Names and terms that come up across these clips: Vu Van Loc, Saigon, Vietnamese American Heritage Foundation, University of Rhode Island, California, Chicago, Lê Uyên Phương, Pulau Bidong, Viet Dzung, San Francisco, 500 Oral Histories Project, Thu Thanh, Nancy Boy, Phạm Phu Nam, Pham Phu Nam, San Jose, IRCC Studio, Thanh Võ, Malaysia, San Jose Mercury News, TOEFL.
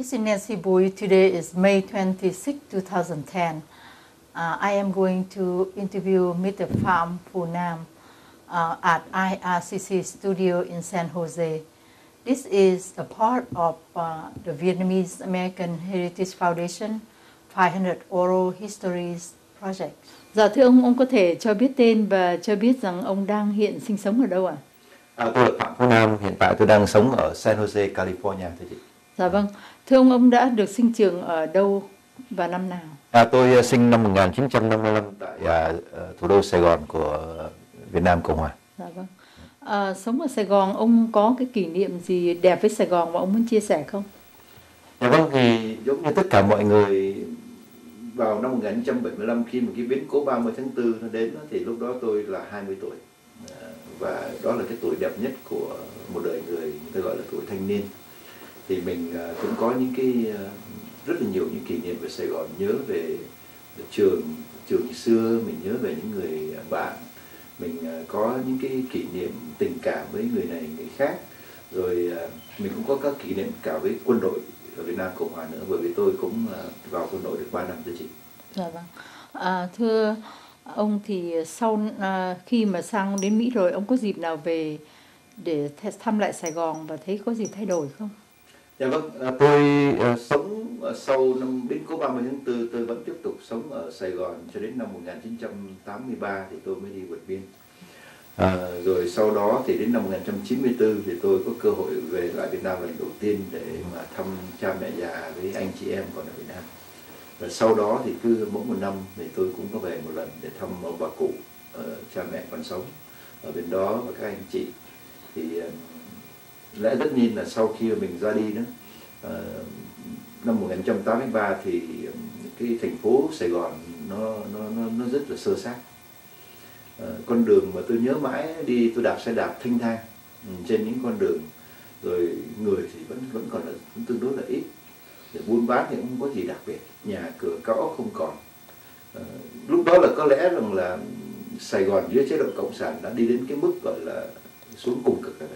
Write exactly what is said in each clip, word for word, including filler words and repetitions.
This is Nancy Boy. Today is May twenty-sixth, two thousand ten. Uh, I am going to interview Mister Pham Phu Nam uh, at I R C C Studio in San Jose. This is a part of uh, the Vietnamese American Heritage Foundation five hundred Oral Histories Project. Dạ thưa ông, ông có thể cho biết tên và cho biết rằng ông đang hiện sinh sống ở đâu ạ? À? À, tôi là Phạm Phu Nam, hiện tại tôi đang sống ở San Jose, California thưa chị. Dạ vâng, thưa ông, ông đã được sinh trưởng ở đâu và năm nào? À, tôi sinh năm một nghìn chín trăm năm mươi lăm tại à, thủ đô Sài Gòn của Việt Nam Cộng Hòa. Dạ vâng. À, sống ở Sài Gòn, ông có cái kỷ niệm gì đẹp với Sài Gòn mà ông muốn chia sẻ không? Dạ vâng, thì giống như tất cả mọi người vào năm một nghìn chín trăm bảy mươi lăm khi mà cái biến cố ba mươi tháng tư nó đến thì lúc đó tôi là hai mươi tuổi. Và đó là cái tuổi đẹp nhất của một đời người, người ta gọi là tuổi thanh niên. Thì mình cũng có những cái rất là nhiều những kỷ niệm về Sài Gòn, nhớ về trường trường xưa, mình nhớ về những người bạn, mình có những cái kỷ niệm tình cảm với người này người khác, rồi mình cũng có các kỷ niệm cả với quân đội ở Việt Nam Cộng Hòa nữa, bởi vì tôi cũng vào quân đội được ba năm thưa chị. Dạ vâng. À, thưa ông, thì sau à, khi mà sang đến Mỹ rồi, ông có dịp nào về để thăm lại Sài Gòn và thấy có gì thay đổi không? Dạ vâng, à, tôi à, sống sau năm đến có ba mươi tháng tư, tôi vẫn tiếp tục sống ở Sài Gòn cho đến năm một nghìn chín trăm tám mươi ba thì tôi mới đi vượt biên. À, rồi sau đó thì đến năm một nghìn chín trăm chín mươi tư thì tôi có cơ hội về lại Việt Nam lần đầu tiên để mà thăm cha mẹ già với anh chị em còn ở Việt Nam. Và sau đó thì cứ mỗi một năm thì tôi cũng có về một lần để thăm ông bà cụ, uh, cha mẹ còn sống ở bên đó và các anh chị. Thì uh, lẽ tất nhiên là sau khi mình ra đi đó, uh, năm một nghìn chín trăm tám mươi ba thì cái thành phố Sài Gòn nó, nó, nó, nó rất là sơ xác. Con đường mà tôi nhớ mãi đi, tôi đạp xe đạp thanh thang trên những con đường, rồi người thì vẫn vẫn còn là cũng tương đối là ít, để buôn bán thì cũng không có gì đặc biệt, nhà cửa cao ốc không còn. À, lúc đó là có lẽ rằng là Sài Gòn dưới chế độ cộng sản đã đi đến cái mức gọi là xuống cùng cực rồi.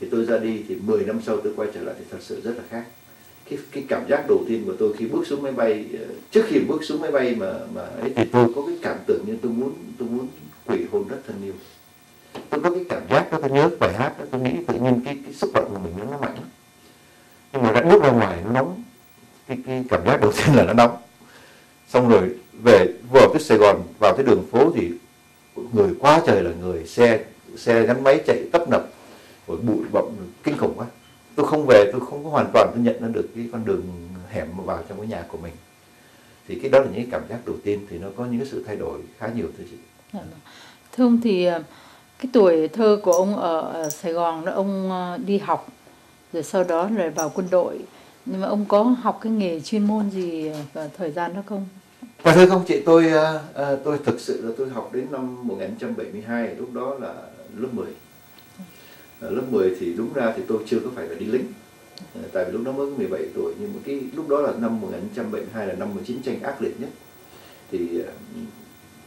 Thì tôi ra đi thì mười năm sau tôi quay trở lại thì thật sự rất là khác. Cái, cái cảm giác đầu tiên của tôi khi bước xuống máy bay, trước khi bước xuống máy bay mà mà ấy, thì tôi có cái cảm tưởng như tôi muốn tôi muốn quỷ hồn đất thân yêu. Tôi có cái cảm giác đó, tôi nhớ bài hát đó, tôi nghĩ tự nhiên cái, cái sức mạnh của mình nó mạnh lắm. Nhưng mà đã bước ra ngoài nó nóng, cái, cái cảm giác đầu tiên là nó nóng. Xong rồi về vừa tới Sài Gòn, vào tới đường phố thì người quá trời là người, xe xe gắn máy chạy tấp nập, rồi bụi bặm kinh khủng quá. Tôi không về, tôi không có hoàn toàn tôi nhận ra được cái con đường hẻm mà vào trong cái nhà của mình. Thì cái đó là những cảm giác đầu tiên, thì nó có những cái sự thay đổi khá nhiều thưa chị. Thưa ông, thì cái tuổi thơ của ông ở Sài Gòn đó, ông đi học rồi sau đó lại vào quân đội. Nhưng mà ông có học cái nghề chuyên môn gì vào thời gian đó không? Và thưa không chị, tôi tôi thực sự là tôi học đến năm một nghìn chín trăm bảy mươi hai, lúc đó là lớp mười. Ở lớp mười thì đúng ra thì tôi chưa có phải là đi lính, tại vì lúc đó mới mười bảy tuổi, nhưng mà cái lúc đó là năm một nghìn chín trăm bảy mươi hai, là năm chiến tranh ác liệt nhất. Thì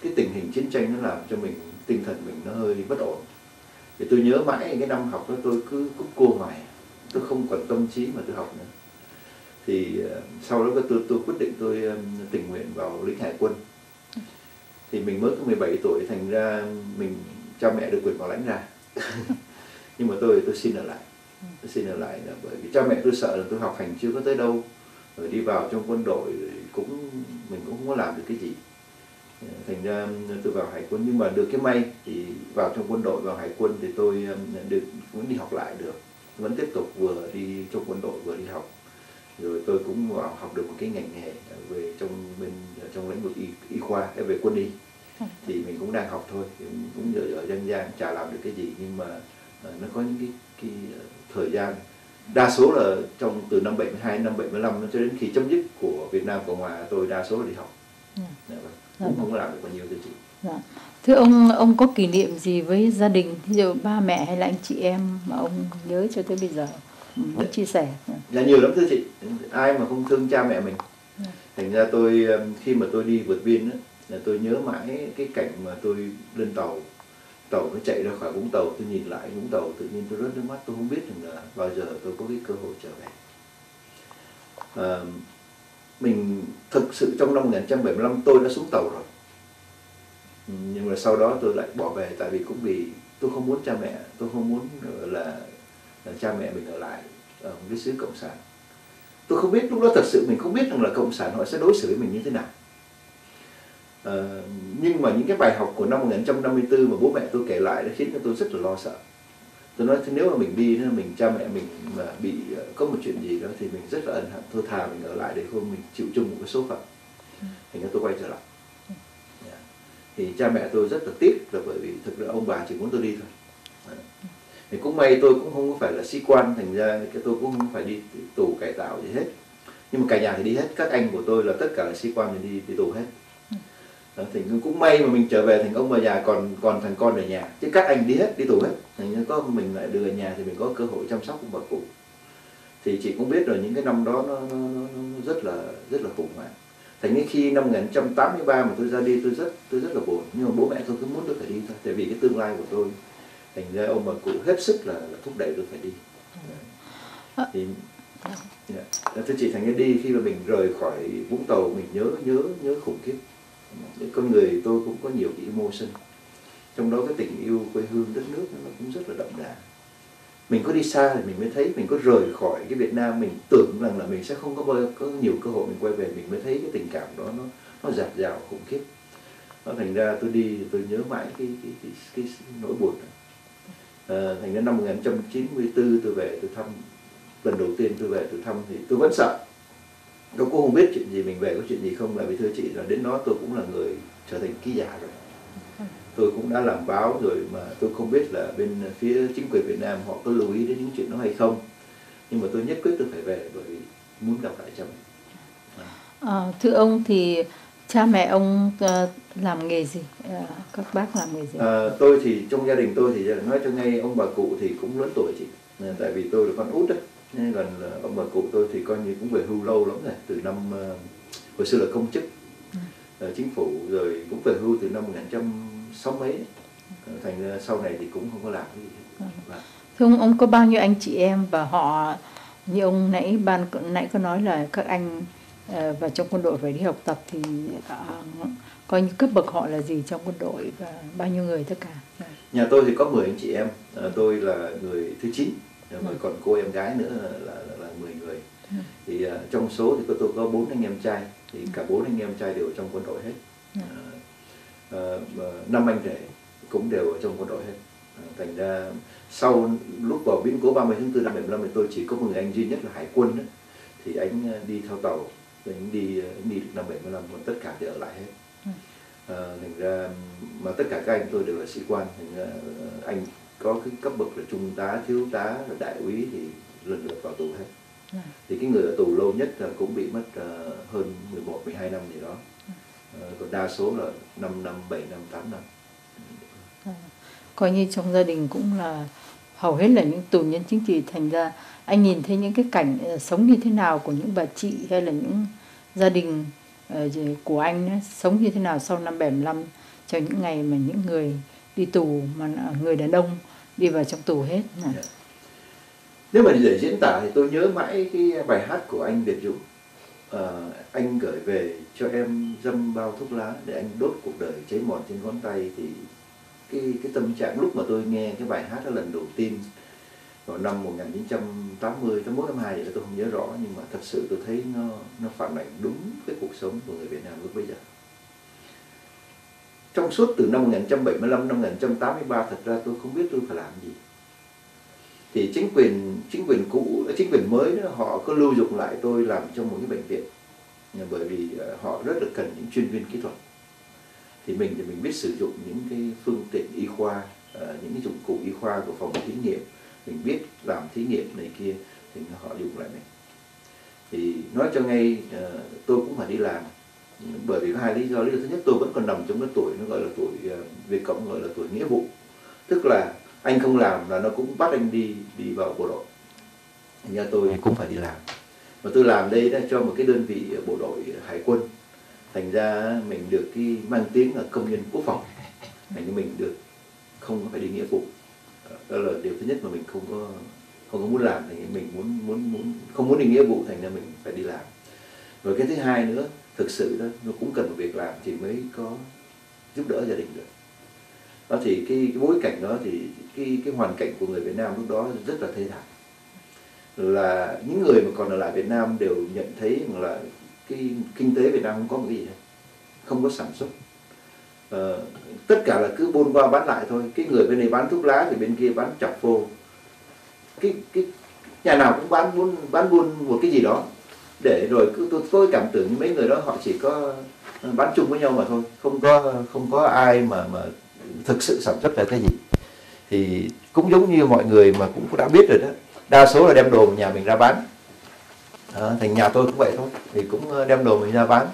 cái tình hình chiến tranh nó làm cho mình, tinh thần mình nó hơi bất ổn. Thì tôi nhớ mãi cái năm học đó tôi cứ cúp cua hoài, tôi không còn tâm trí mà tôi học nữa. Thì sau đó tôi, tôi quyết định tôi tình nguyện vào lính hải quân. Thì mình mới có mười bảy tuổi, thành ra mình cha mẹ được quyền bảo lãnh ra. Nhưng mà tôi tôi xin ở lại, tôi xin ở lại là bởi vì cha mẹ tôi sợ là tôi học hành chưa có tới đâu, rồi đi vào trong quân đội cũng mình cũng không có làm được cái gì, thành ra tôi vào hải quân. Nhưng mà được cái may thì vào trong quân đội, vào hải quân thì tôi được cũng đi học lại được, vẫn tiếp tục vừa đi trong quân đội vừa đi học, rồi tôi cũng vào học được một cái ngành nghề về trong bên trong lĩnh vực y, y khoa về quân y. Thì mình cũng đang học thôi, cũng giờ ở dân gian chả làm được cái gì, nhưng mà nó có những cái, cái thời gian đa số là trong từ năm bảy mươi hai đến năm bảy mươi lăm cho đến khi chấm dứt của Việt Nam Cộng Hòa, tôi đa số là đi học. Dạ. Dạ, cũng dạ. Không có làm được bao nhiêu thưa chị. Dạ. Thưa ông, ông có kỷ niệm gì với gia đình, ví dụ ba mẹ hay là anh chị em mà ông nhớ cho tới bây giờ muốn chia sẻ? Dạ nhiều lắm thưa chị, ai mà không thương cha mẹ mình. Dạ. Thành ra tôi khi mà tôi đi vượt biên đó, là tôi nhớ mãi cái cảnh mà tôi lên tàu tàu nó chạy ra khỏi Vũng Tàu, tôi nhìn lại Vũng Tàu tự nhiên tôi rớt nước mắt, tôi không biết rằng là bao giờ tôi có cái cơ hội trở về. à, mình thực sự trong năm một nghìn chín trăm bảy mươi lăm tôi đã xuống tàu rồi, nhưng mà sau đó tôi lại bỏ về, tại vì cũng vì tôi không muốn cha mẹ, tôi không muốn là, là cha mẹ mình ở lại ở một cái xứ cộng sản. Tôi không biết, lúc đó thật sự mình không biết rằng là cộng sản họ sẽ đối xử với mình như thế nào. À, nhưng mà những cái bài học của năm một nghìn chín trăm năm mươi tư mà bố mẹ tôi kể lại đã khiến cho tôi rất là lo sợ. Tôi nói nếu mà mình đi, mình cha mẹ mình mà bị có một chuyện gì đó thì mình rất là ân hận, thôi thà mình ở lại để không mình chịu chung một cái số phận. Thành ra tôi quay trở lại. Yeah. Thì cha mẹ tôi rất là tiếc là bởi vì thực ra ông bà chỉ muốn tôi đi thôi. Yeah. Thì cũng may tôi cũng không có phải là sĩ quan, thành ra cái tôi cũng không phải đi tù cải tạo gì hết. Nhưng mà cả nhà thì đi hết, các anh của tôi là tất cả là sĩ quan thì đi, đi tù hết. Đó, thì cũng may mà mình trở về thành ông bà già còn còn thằng con ở nhà, chứ các anh đi hết, đi tù hết, thành có mình lại đưa ở nhà thì mình có cơ hội chăm sóc ông bà cụ. Thì chị cũng biết rồi, những cái năm đó nó, nó, nó rất là rất là khủng hoảng. Thành đến khi năm một nghìn chín trăm tám mươi ba mà tôi ra đi, tôi rất tôi rất là buồn, nhưng mà bố mẹ tôi cứ muốn tôi phải đi thôi, tại vì cái tương lai của tôi, thành ra ông bà cụ hết sức là, là thúc đẩy tôi phải đi. Đấy. Thì yeah. Thưa chị, thành ra đi khi mà mình rời khỏi Vũng Tàu, mình nhớ nhớ nhớ khủng khiếp. Con người tôi cũng có nhiều cái emotion, trong đó cái tình yêu quê hương đất nước nó cũng rất là đậm đà. Mình có đi xa thì mình mới thấy, mình có rời khỏi cái Việt Nam, mình tưởng rằng là mình sẽ không có bao, có nhiều cơ hội mình quay về, mình mới thấy cái tình cảm đó nó nó dạt dào khủng khiếp. Nó thành ra tôi đi tôi nhớ mãi cái cái cái, cái nỗi buồn đó. À, thành ra năm một nghìn chín trăm chín mươi tư tôi về, tôi thăm lần đầu tiên tôi về tôi thăm thì tôi vẫn sợ. Tôi cũng không biết chuyện gì, mình về có chuyện gì không, là vì thưa chị là đến đó tôi cũng là người trở thành ký giả rồi. Tôi cũng đã làm báo rồi mà tôi không biết là bên phía chính quyền Việt Nam họ có lưu ý đến những chuyện đó hay không. Nhưng mà tôi nhất quyết tôi phải về bởi vì muốn gặp lại cha mẹ. À. À, thưa ông thì cha mẹ ông làm nghề gì? À, các bác làm nghề gì? À, tôi thì trong gia đình tôi thì nói cho ngay, ông bà cụ thì cũng lớn tuổi chị. Nên tại vì tôi là con út đó. Nên còn ông bà cụ tôi thì coi như cũng về hưu lâu lắm rồi, từ năm hồi xưa là công chức ừ. chính phủ, rồi cũng về hưu từ năm một nghìn chín trăm sáu mươi mấy, thành ra sau này thì cũng không có làm gì hết. Ừ. Thưa ông, ông có bao nhiêu anh chị em, và họ như ông nãy ban nãy có nói là các anh và trong quân đội phải đi học tập, thì coi như cấp bậc họ là gì trong quân đội và bao nhiêu người tất cả? Ừ. Nhà tôi thì có mười anh chị em, tôi là người thứ chín. Mà ừ. còn cô em gái nữa là, là, là, là mười người. Ừ. Thì uh, trong số thì tôi có bốn anh em trai, thì ừ. cả bốn anh em trai đều trong quân đội hết. Năm ừ. uh, uh, anh rể cũng đều ở trong quân đội hết. Uh, thành ra sau lúc vào biến cố ba mươi tháng tư năm bảy mươi lăm thì tôi chỉ có một người anh duy nhất là hải quân đó. Thì anh uh, đi theo tàu, anh đi anh đi được năm bảy mươi lăm, còn tất cả thì ở lại hết. Ừ. Uh, thành ra mà tất cả các anh tôi đều là sĩ quan, thành ra uh, anh có cái cấp bậc là trung tá, thiếu tá, đại úy thì lần lượt vào tù hết. À. Thì cái người ở tù lâu nhất là cũng bị mất hơn mười một, mười hai năm gì đó. À. Còn đa số là năm năm, bảy năm, tám năm. À. Coi như trong gia đình cũng là hầu hết là những tù nhân chính trị, thành ra anh nhìn thấy những cái cảnh sống như thế nào của những bà chị hay là những gia đình của anh sống như thế nào sau năm bảy mươi lăm, cho những ngày mà những người đi tù, mà người đàn ông đi vào trong tù hết. Yeah. Nếu mà để diễn tả thì tôi nhớ mãi cái bài hát của anh Viet Dzung. À, anh gửi về cho em dăm bao thuốc lá để anh đốt cuộc đời cháy mòn trên ngón tay. Thì cái, cái tâm trạng lúc mà tôi nghe cái bài hát đó lần đầu tiên vào năm một nghìn chín trăm tám mươi, tám mươi mốt, tám mươi hai thì tôi không nhớ rõ, nhưng mà thật sự tôi thấy nó, nó phản ảnh đúng cái cuộc sống của người Việt Nam lúc bây giờ. Trong suốt từ năm một nghìn chín trăm bảy mươi lăm năm một nghìn chín trăm tám mươi ba, thật ra tôi không biết tôi phải làm gì. Thì chính quyền chính quyền cũ, chính quyền mới đó, họ có lưu dụng lại tôi làm trong một cái bệnh viện, bởi vì họ rất là cần những chuyên viên kỹ thuật. Thì mình thì mình biết sử dụng những cái phương tiện y khoa, những cái dụng cụ y khoa của phòng thí nghiệm, mình biết làm thí nghiệm này kia, thì họ dùng lại mình. Thì nói cho ngay, tôi cũng phải đi làm. Bởi vì có hai lý do. Lý do thứ nhất, tôi vẫn còn nằm trong cái tuổi nó gọi là tuổi Việt Cộng gọi là tuổi nghĩa vụ, tức là anh không làm là nó cũng bắt anh đi đi vào bộ đội. Nhà tôi cũng phải đi làm, mà tôi làm đây đã cho một cái đơn vị bộ đội hải quân, thành ra mình được cái mang tiếng là công nhân quốc phòng, thành ra mình được không phải đi nghĩa vụ. Đó là điều thứ nhất mà mình không có không có muốn làm thì mình muốn muốn muốn không muốn định nghĩa vụ, thành ra mình phải đi làm. Rồi cái thứ hai nữa, thực sự đó nó cũng cần một việc làm thì mới có giúp đỡ gia đình được. Đó thì cái, cái bối cảnh đó thì cái cái hoàn cảnh của người Việt Nam lúc đó rất là thê thảm. Là những người mà còn ở lại Việt Nam đều nhận thấy rằng là cái kinh tế Việt Nam không có một cái gì hết, không có sản xuất. Ờ, tất cả là cứ buôn qua bán lại thôi. Cái người bên này bán thuốc lá thì bên kia bán chọc phô. Cái cái nhà nào cũng bán buôn bán buôn một cái gì đó. Để rồi cứ tôi, tôi cảm tưởng mấy người đó họ chỉ có bán chung với nhau mà thôi, không có không có ai mà mà thực sự sản xuất là cái gì. Thì cũng giống như mọi người mà cũng đã biết rồi đó, đa số là đem đồ nhà mình ra bán. À, thành nhà tôi cũng vậy thôi, thì cũng đem đồ mình ra bán,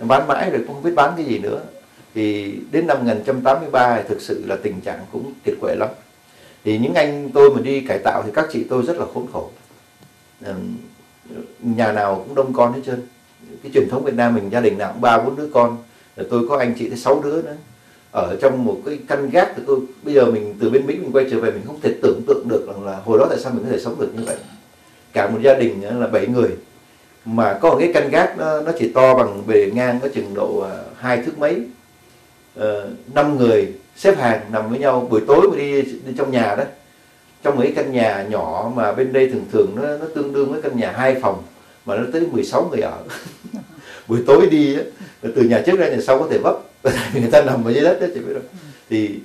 bán mãi rồi cũng không biết bán cái gì nữa. Thì đến năm một nghìn chín trăm tám mươi ba thì thực sự là tình trạng cũng kiệt quệ lắm. Thì những anh tôi mà đi cải tạo thì các chị tôi rất là khốn khổ. À, nhà nào cũng đông con hết trơn. Cái truyền thống Việt Nam mình gia đình nào cũng ba bốn đứa con. Rồi tôi có anh chị tới sáu đứa nữa. Ở trong một cái căn gác thì tôi, bây giờ mình từ bên Mỹ mình quay trở về mình không thể tưởng tượng được rằng là hồi đó tại sao mình có thể sống được như vậy. Cả một gia đình là bảy người mà có một cái căn gác nó, nó chỉ to bằng bề ngang có chừng độ hai thước mấy. Năm người xếp hàng nằm với nhau, buổi tối mà đi, đi trong nhà đó, trong mấy căn nhà nhỏ mà bên đây thường thường nó, nó tương đương với căn nhà hai phòng mà nó tới mười sáu người ở. Buổi tối đi đó, từ nhà trước ra nhà sau có thể vấp, người ta nằm ở dưới đất đó, chị biết đâu. Thì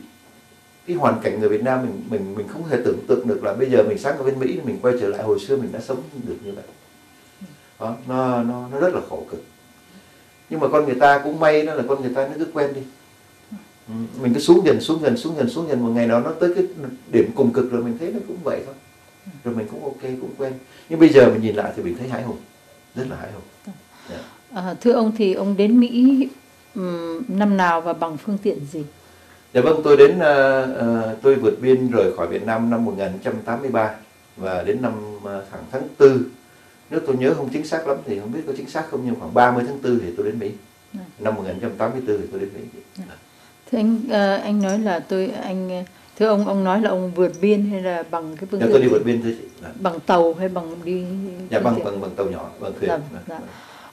cái hoàn cảnh người Việt Nam mình mình mình không thể tưởng tượng được là bây giờ mình sáng ở bên Mỹ mình quay trở lại hồi xưa mình đã sống được như vậy. Đó, nó, nó, nó rất là khổ cực. Nhưng mà con người ta cũng may đó là con người ta nó cứ quen đi. Mình cứ xuống dần, xuống dần, xuống dần, xuống dần. Một ngày nào nó tới cái điểm cùng cực rồi mình thấy nó cũng vậy thôi. Rồi mình cũng ok, cũng quen. Nhưng bây giờ mình nhìn lại thì mình thấy hãi hùng. Rất là hãi hùng. Yeah. À, thưa ông thì ông đến Mỹ um, năm nào và bằng phương tiện gì? Dạ vâng, tôi đến, uh, uh, tôi vượt biên rời khỏi Việt Nam năm một nghìn chín trăm tám mươi ba. Và đến năm uh, tháng, tháng tư, nếu tôi nhớ không chính xác lắm thì không biết có chính xác không, nhưng khoảng ba mươi tháng tư thì tôi đến Mỹ. À. Năm một nghìn chín trăm tám mươi tư thì tôi đến Mỹ. À. Thưa anh, anh nói là tôi anh thưa ông ông nói là ông vượt biên hay là bằng cái phương tiện? Tôi đi vượt biên thôi chị. Đã. Bằng tàu hay bằng đi? Dạ bằng bằng bằng tàu nhỏ, bằng thuyền. Dạ, dạ.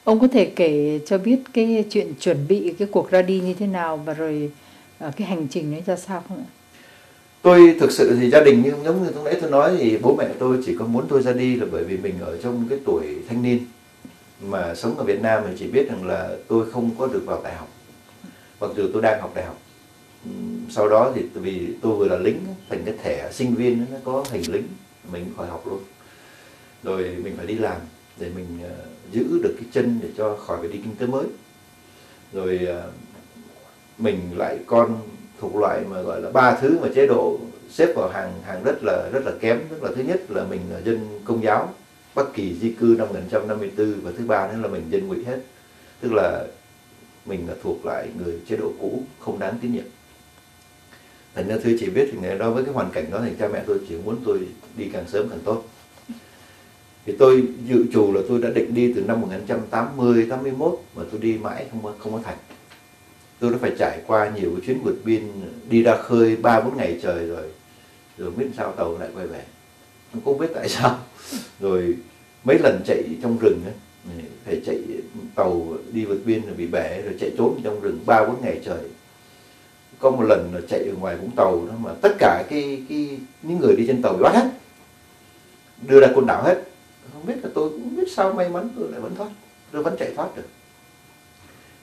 Ông có thể kể cho biết cái chuyện chuẩn bị cái cuộc ra đi như thế nào và rồi cái hành trình ấy ra sao không ạ? Tôi thực sự thì gia đình như giống như lúc nãy tôi nói thì bố mẹ tôi chỉ có muốn tôi ra đi là bởi vì mình ở trong cái tuổi thanh niên mà sống ở Việt Nam thì chỉ biết rằng là tôi không có được vào đại học. Mặc dù tôi đang học đại học. Sau đó thì vì tôi vừa là lính, thành cái thẻ sinh viên nó có hình lính, mình khỏi học luôn. Rồi mình phải đi làm để mình giữ được cái chân để cho khỏi phải đi kinh tế mới. Rồi mình lại con thuộc loại mà gọi là ba thứ mà chế độ xếp vào hàng hàng rất là rất là kém. Tức là thứ nhất là mình là dân Công giáo Bắc Kỳ di cư năm một nghìn chín trăm năm mươi tư, và thứ ba nữa là mình dân ngụy hết. Tức là mình là thuộc lại người chế độ cũ không đáng tín nhiệm. Thành ra tôi chỉ biết thì đối với cái hoàn cảnh đó thì cha mẹ tôi chỉ muốn tôi đi càng sớm càng tốt. Thì tôi dự trù là tôi đã định đi từ năm một nghìn chín trăm tám mươi, tám mươi mốt mà tôi đi mãi không có, không có thành. Tôi đã phải trải qua nhiều cái chuyến vượt biên, đi ra khơi ba bốn ngày trời rồi rồi biết sao tàu lại quay về. Không cũng biết tại sao. Rồi mấy lần chạy trong rừng ấy, phải chạy tàu đi vượt biên rồi bị bẻ rồi chạy trốn trong rừng ba bốn ngày trời. Có một lần là chạy ở ngoài Vũng Tàu đó mà tất cả cái cái những người đi trên tàu bị bắt hết, đưa ra côn đảo hết. Không biết là tôi cũng không biết sao may mắn tôi lại vẫn thoát, tôi vẫn chạy thoát được.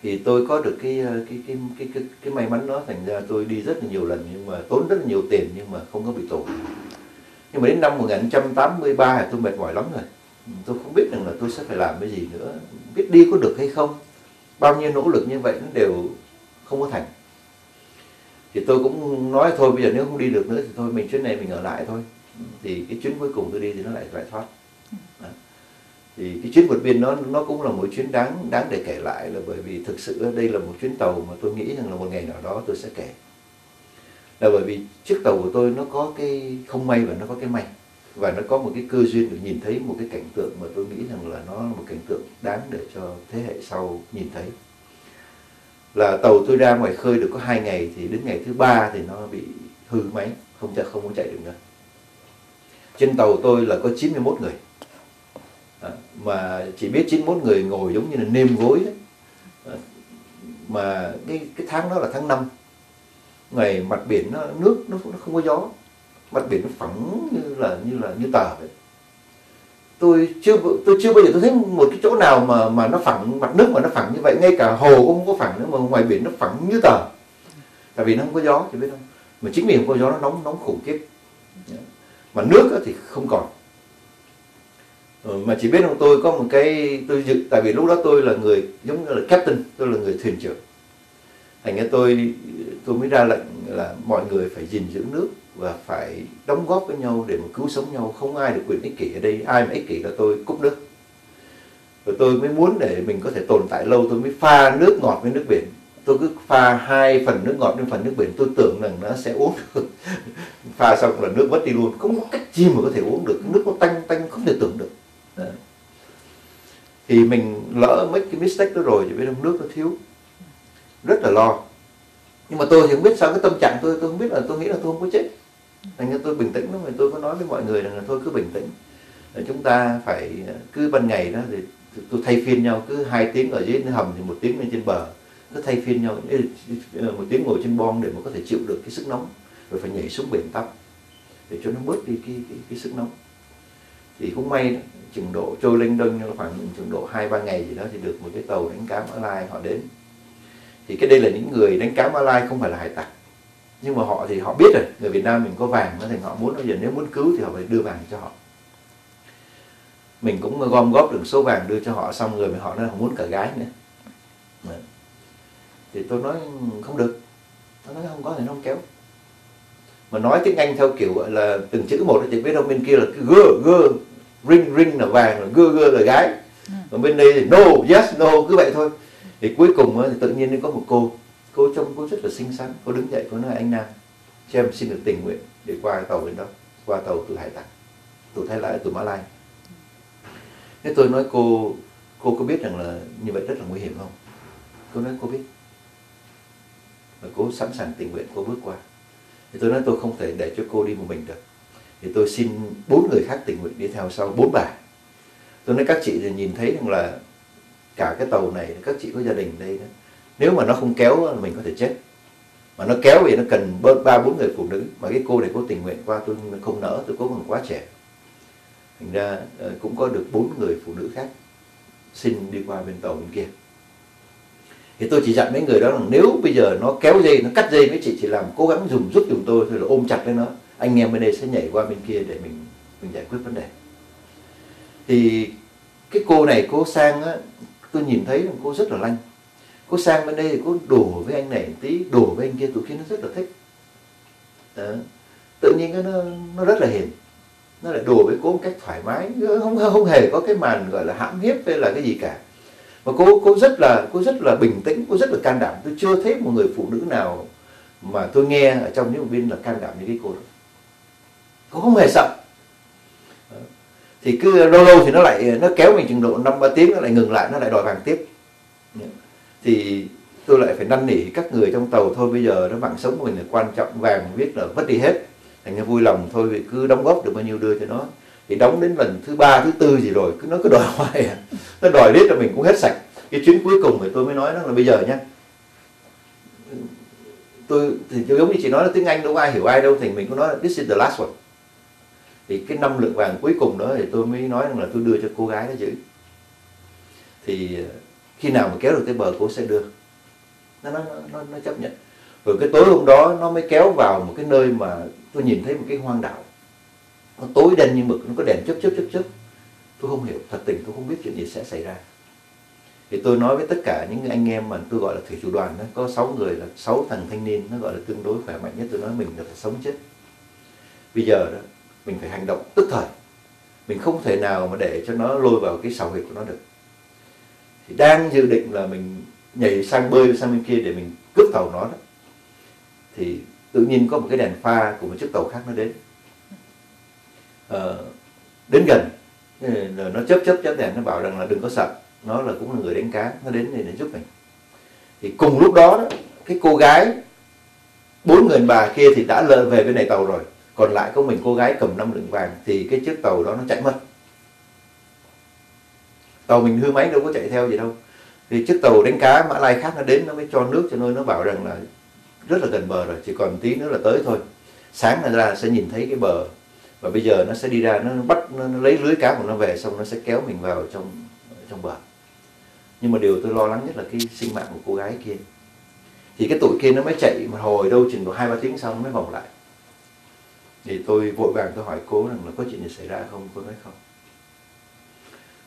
Thì tôi có được cái cái cái cái cái, cái may mắn đó, thành ra tôi đi rất là nhiều lần nhưng mà tốn rất là nhiều tiền nhưng mà không có bị tổn. Nhưng mà đến năm một nghìn chín trăm tám mươi ba tôi mệt mỏi lắm rồi. Tôi không biết rằng là tôi sẽ phải làm cái gì nữa, biết đi có được hay không. Bao nhiêu nỗ lực như vậy nó đều không có thành. Thì tôi cũng nói thôi bây giờ nếu không đi được nữa thì thôi mình chuyến này mình ở lại thôi. Thì cái chuyến cuối cùng tôi đi thì nó lại lại thoát. Đó. Thì cái chuyến vượt biên nó nó cũng là một chuyến đáng đáng để kể lại, là bởi vì thực sự đây là một chuyến tàu mà tôi nghĩ rằng là một ngày nào đó tôi sẽ kể. Là bởi vì chiếc tàu của tôi nó có cái không may và nó có cái may. Và nó có một cái cơ duyên được nhìn thấy một cái cảnh tượng mà tôi nghĩ rằng là nó là một cảnh tượng đáng để cho thế hệ sau nhìn thấy. Là tàu tôi ra ngoài khơi được có hai ngày thì đến ngày thứ ba thì nó bị hư máy, không chạy không muốn chạy được nữa. Trên tàu tôi là có chín mươi mốt người. À, mà chỉ biết chín mươi mốt người ngồi giống như là nêm gối đấy. À, mà cái, cái tháng đó là tháng năm. Ngày mặt biển nó nước nó, nó không có gió. Mặt biển nó phẳng như là như là như tờ vậy. Tôi chưa tôi chưa bao giờ tôi thấy một cái chỗ nào mà mà nó phẳng, mặt nước mà nó phẳng như vậy, ngay cả hồ cũng không có phẳng nữa mà ngoài biển nó phẳng như tờ. Tại vì nó không có gió, chị biết không? Mà chính vì không có gió nó nóng nóng khủng khiếp. Mà nước thì không còn. Mà chỉ biết không, tôi có một cái tôi dự, tại vì lúc đó tôi là người giống như là captain, tôi là người thuyền trưởng. Thành ra tôi tôi mới ra lệnh là mọi người phải gìn giữ nước và phải đóng góp với nhau để mà cứu sống nhau, không ai được quyền ích kỷ ở đây, ai mà ích kỷ là tôi cúp nước. Rồi tôi mới muốn để mình có thể tồn tại lâu, tôi mới pha nước ngọt với nước biển. Tôi cứ pha hai phần nước ngọt với phần nước biển, tôi tưởng rằng nó sẽ uống được. Pha xong là nước mất đi luôn, không có cách gì mà có thể uống được, nước nó tanh tanh không thể tưởng được. Đấy. Thì mình lỡ mấy cái mistake đó rồi thì biết không, nước nó thiếu, rất là lo. Nhưng mà tôi thì không biết sao cái tâm trạng tôi, tôi không biết là tôi nghĩ là tôi không có chết. Thành ra tôi bình tĩnh lắm, tôi có nói với mọi người rằng là thôi cứ bình tĩnh. Chúng ta phải cứ ban ngày đó thì tôi thay phiên nhau, cứ hai tiếng ở dưới hầm thì một tiếng lên trên bờ. Cứ thay phiên nhau, một tiếng ngồi trên bong để mà có thể chịu được cái sức nóng. Rồi phải nhảy xuống biển tắm để cho nó bớt đi cái, cái, cái sức nóng. Thì cũng may đó, chừng độ trôi lênh đênh khoảng chừng độ hai ba ngày gì đó thì được một cái tàu đánh cá Mã Lai họ đến. Thì cái đây là những người đánh cá Mã Lai không phải là hải tặc. Nhưng mà họ thì họ biết rồi, người Việt Nam mình có vàng, thì họ muốn bây giờ nếu muốn cứu thì họ phải đưa vàng cho họ. Mình cũng gom góp được số vàng đưa cho họ, xong rồi họ nói họ muốn cả gái nữa. Đấy. Thì tôi nói không được, tôi nói không có thì nó không kéo. Mà nói tiếng Anh theo kiểu gọi là từng chữ một, thì biết đâu bên kia là cứ gơ gơ, ring ring là vàng, là gơ gơ là gái. Còn bên đây thì no, yes, no, cứ vậy thôi. Thì cuối cùng thì tự nhiên có một cô, cô trông cô rất là xinh xắn, cô đứng dậy cô nói anh Nam, cho em xin được tình nguyện để qua tàu bên đó, qua tàu từ hải tặc, từ Thái Lan, từ Mã Lai. Thế tôi nói cô, cô có biết rằng là như vậy rất là nguy hiểm không? Cô nói cô biết. Và cô sẵn sàng tình nguyện, cô bước qua. Thì tôi nói tôi không thể để cho cô đi một mình được. Thì tôi xin bốn người khác tình nguyện đi theo sau, bốn bà. Tôi nói các chị thì nhìn thấy rằng là cả cái tàu này, các chị có gia đình đây đó. Nếu mà nó không kéo là mình có thể chết. Mà nó kéo thì nó cần ba bốn người phụ nữ. Mà cái cô để cô tình nguyện qua tôi không nỡ, tôi có còn quá trẻ. Thành ra cũng có được bốn người phụ nữ khác xin đi qua bên tàu bên kia. Thì tôi chỉ dặn mấy người đó rằng nếu bây giờ nó kéo dây, nó cắt dây mấy chị chỉ làm cố gắng dùng giúp dùng tôi thôi, là ôm chặt với nó. Anh em bên đây sẽ nhảy qua bên kia để mình mình giải quyết vấn đề. Thì cái cô này, cô sang á, tôi nhìn thấy rằng cô rất là lanh. Cô sang bên đây thì cô đùa với anh này một tí, đùa với anh kia, tụi kia nó rất là thích. Đó. Tự nhiên nó, nó rất là hiền. Nó lại đùa với cô một cách thoải mái, không, không hề có cái màn gọi là hãm hiếp hay là cái gì cả. Mà cô, cô, rất là, cô rất là bình tĩnh, cô rất là can đảm. Tôi chưa thấy một người phụ nữ nào mà tôi nghe ở trong những viên là can đảm như cái cô đó. Cô không hề sợ. Thì cứ lâu lâu thì nó lại nó kéo mình chừng độ năm ba tiếng, nó lại ngừng lại, nó lại đòi vàng tiếp. Thì tôi lại phải năn nỉ các người trong tàu thôi, bây giờ nó mạng sống của mình là quan trọng, vàng biết là vất đi hết. Thành ra vui lòng thôi, vì cứ đóng góp được bao nhiêu đưa cho nó. Thì đóng đến lần thứ ba, thứ tư gì rồi, cứ nó cứ đòi hoài, nó đòi đến là mình cũng hết sạch. Cái chuyến cuối cùng thì tôi mới nói nó là bây giờ nhá, tôi thì giống như chị nói là tiếng Anh đâu có ai hiểu ai đâu, thì mình cũng nói là this is the last one. Thì cái năm lượng vàng cuối cùng đó thì tôi mới nói rằng là tôi đưa cho cô gái đó giữ. Thì khi nào mà kéo được tới bờ cô sẽ đưa. Nó, nó, nó, nó chấp nhận. Rồi cái tối hôm đó nó mới kéo vào một cái nơi mà tôi nhìn thấy một cái hoang đảo. Nó tối đen như mực, nó có đèn chớp chớp chớp chớp. Tôi không hiểu, thật tình tôi không biết chuyện gì sẽ xảy ra. Thì tôi nói với tất cả những anh em mà tôi gọi là thủy thủ đoàn, có sáu người là sáu thằng thanh niên, nó gọi là tương đối khỏe mạnh nhất. Tôi nói mình là phải sống chết. Bây giờ đó, mình phải hành động tức thời. Mình không thể nào mà để cho nó lôi vào cái sào huyệt của nó được. Thì đang dự định là mình nhảy sang bơi sang bên kia để mình cướp tàu nó đó. Thì tự nhiên có một cái đèn pha của một chiếc tàu khác nó đến. Ờ, đến gần rồi nó chớp chớp chớp đèn, nó bảo rằng là đừng có sợ, nó là cũng là người đánh cá, nó đến để, để giúp mình. Thì cùng lúc đó, đó cái cô gái bốn người bà kia thì đã lơ về bên này tàu rồi, còn lại có mình cô gái cầm năm lượng vàng thì cái chiếc tàu đó nó chạy mất. Tàu mình hư máy đâu có chạy theo gì đâu. Thì chiếc tàu đánh cá Mã Lai khác nó đến, nó mới cho nước cho nơi, nó bảo rằng là rất là gần bờ rồi, chỉ còn tí nữa là tới thôi. Sáng là ra sẽ nhìn thấy cái bờ, và bây giờ nó sẽ đi ra, nó bắt, nó, nó lấy lưới cá của nó về, xong nó sẽ kéo mình vào trong trong bờ. Nhưng mà điều tôi lo lắng nhất là cái sinh mạng của cô gái kia. Thì cái tụi kia nó mới chạy một hồi đâu chừng độ hai ba tiếng sau nó mới vòng lại. Thì tôi vội vàng tôi hỏi cô rằng là có chuyện gì xảy ra không, cô nói không.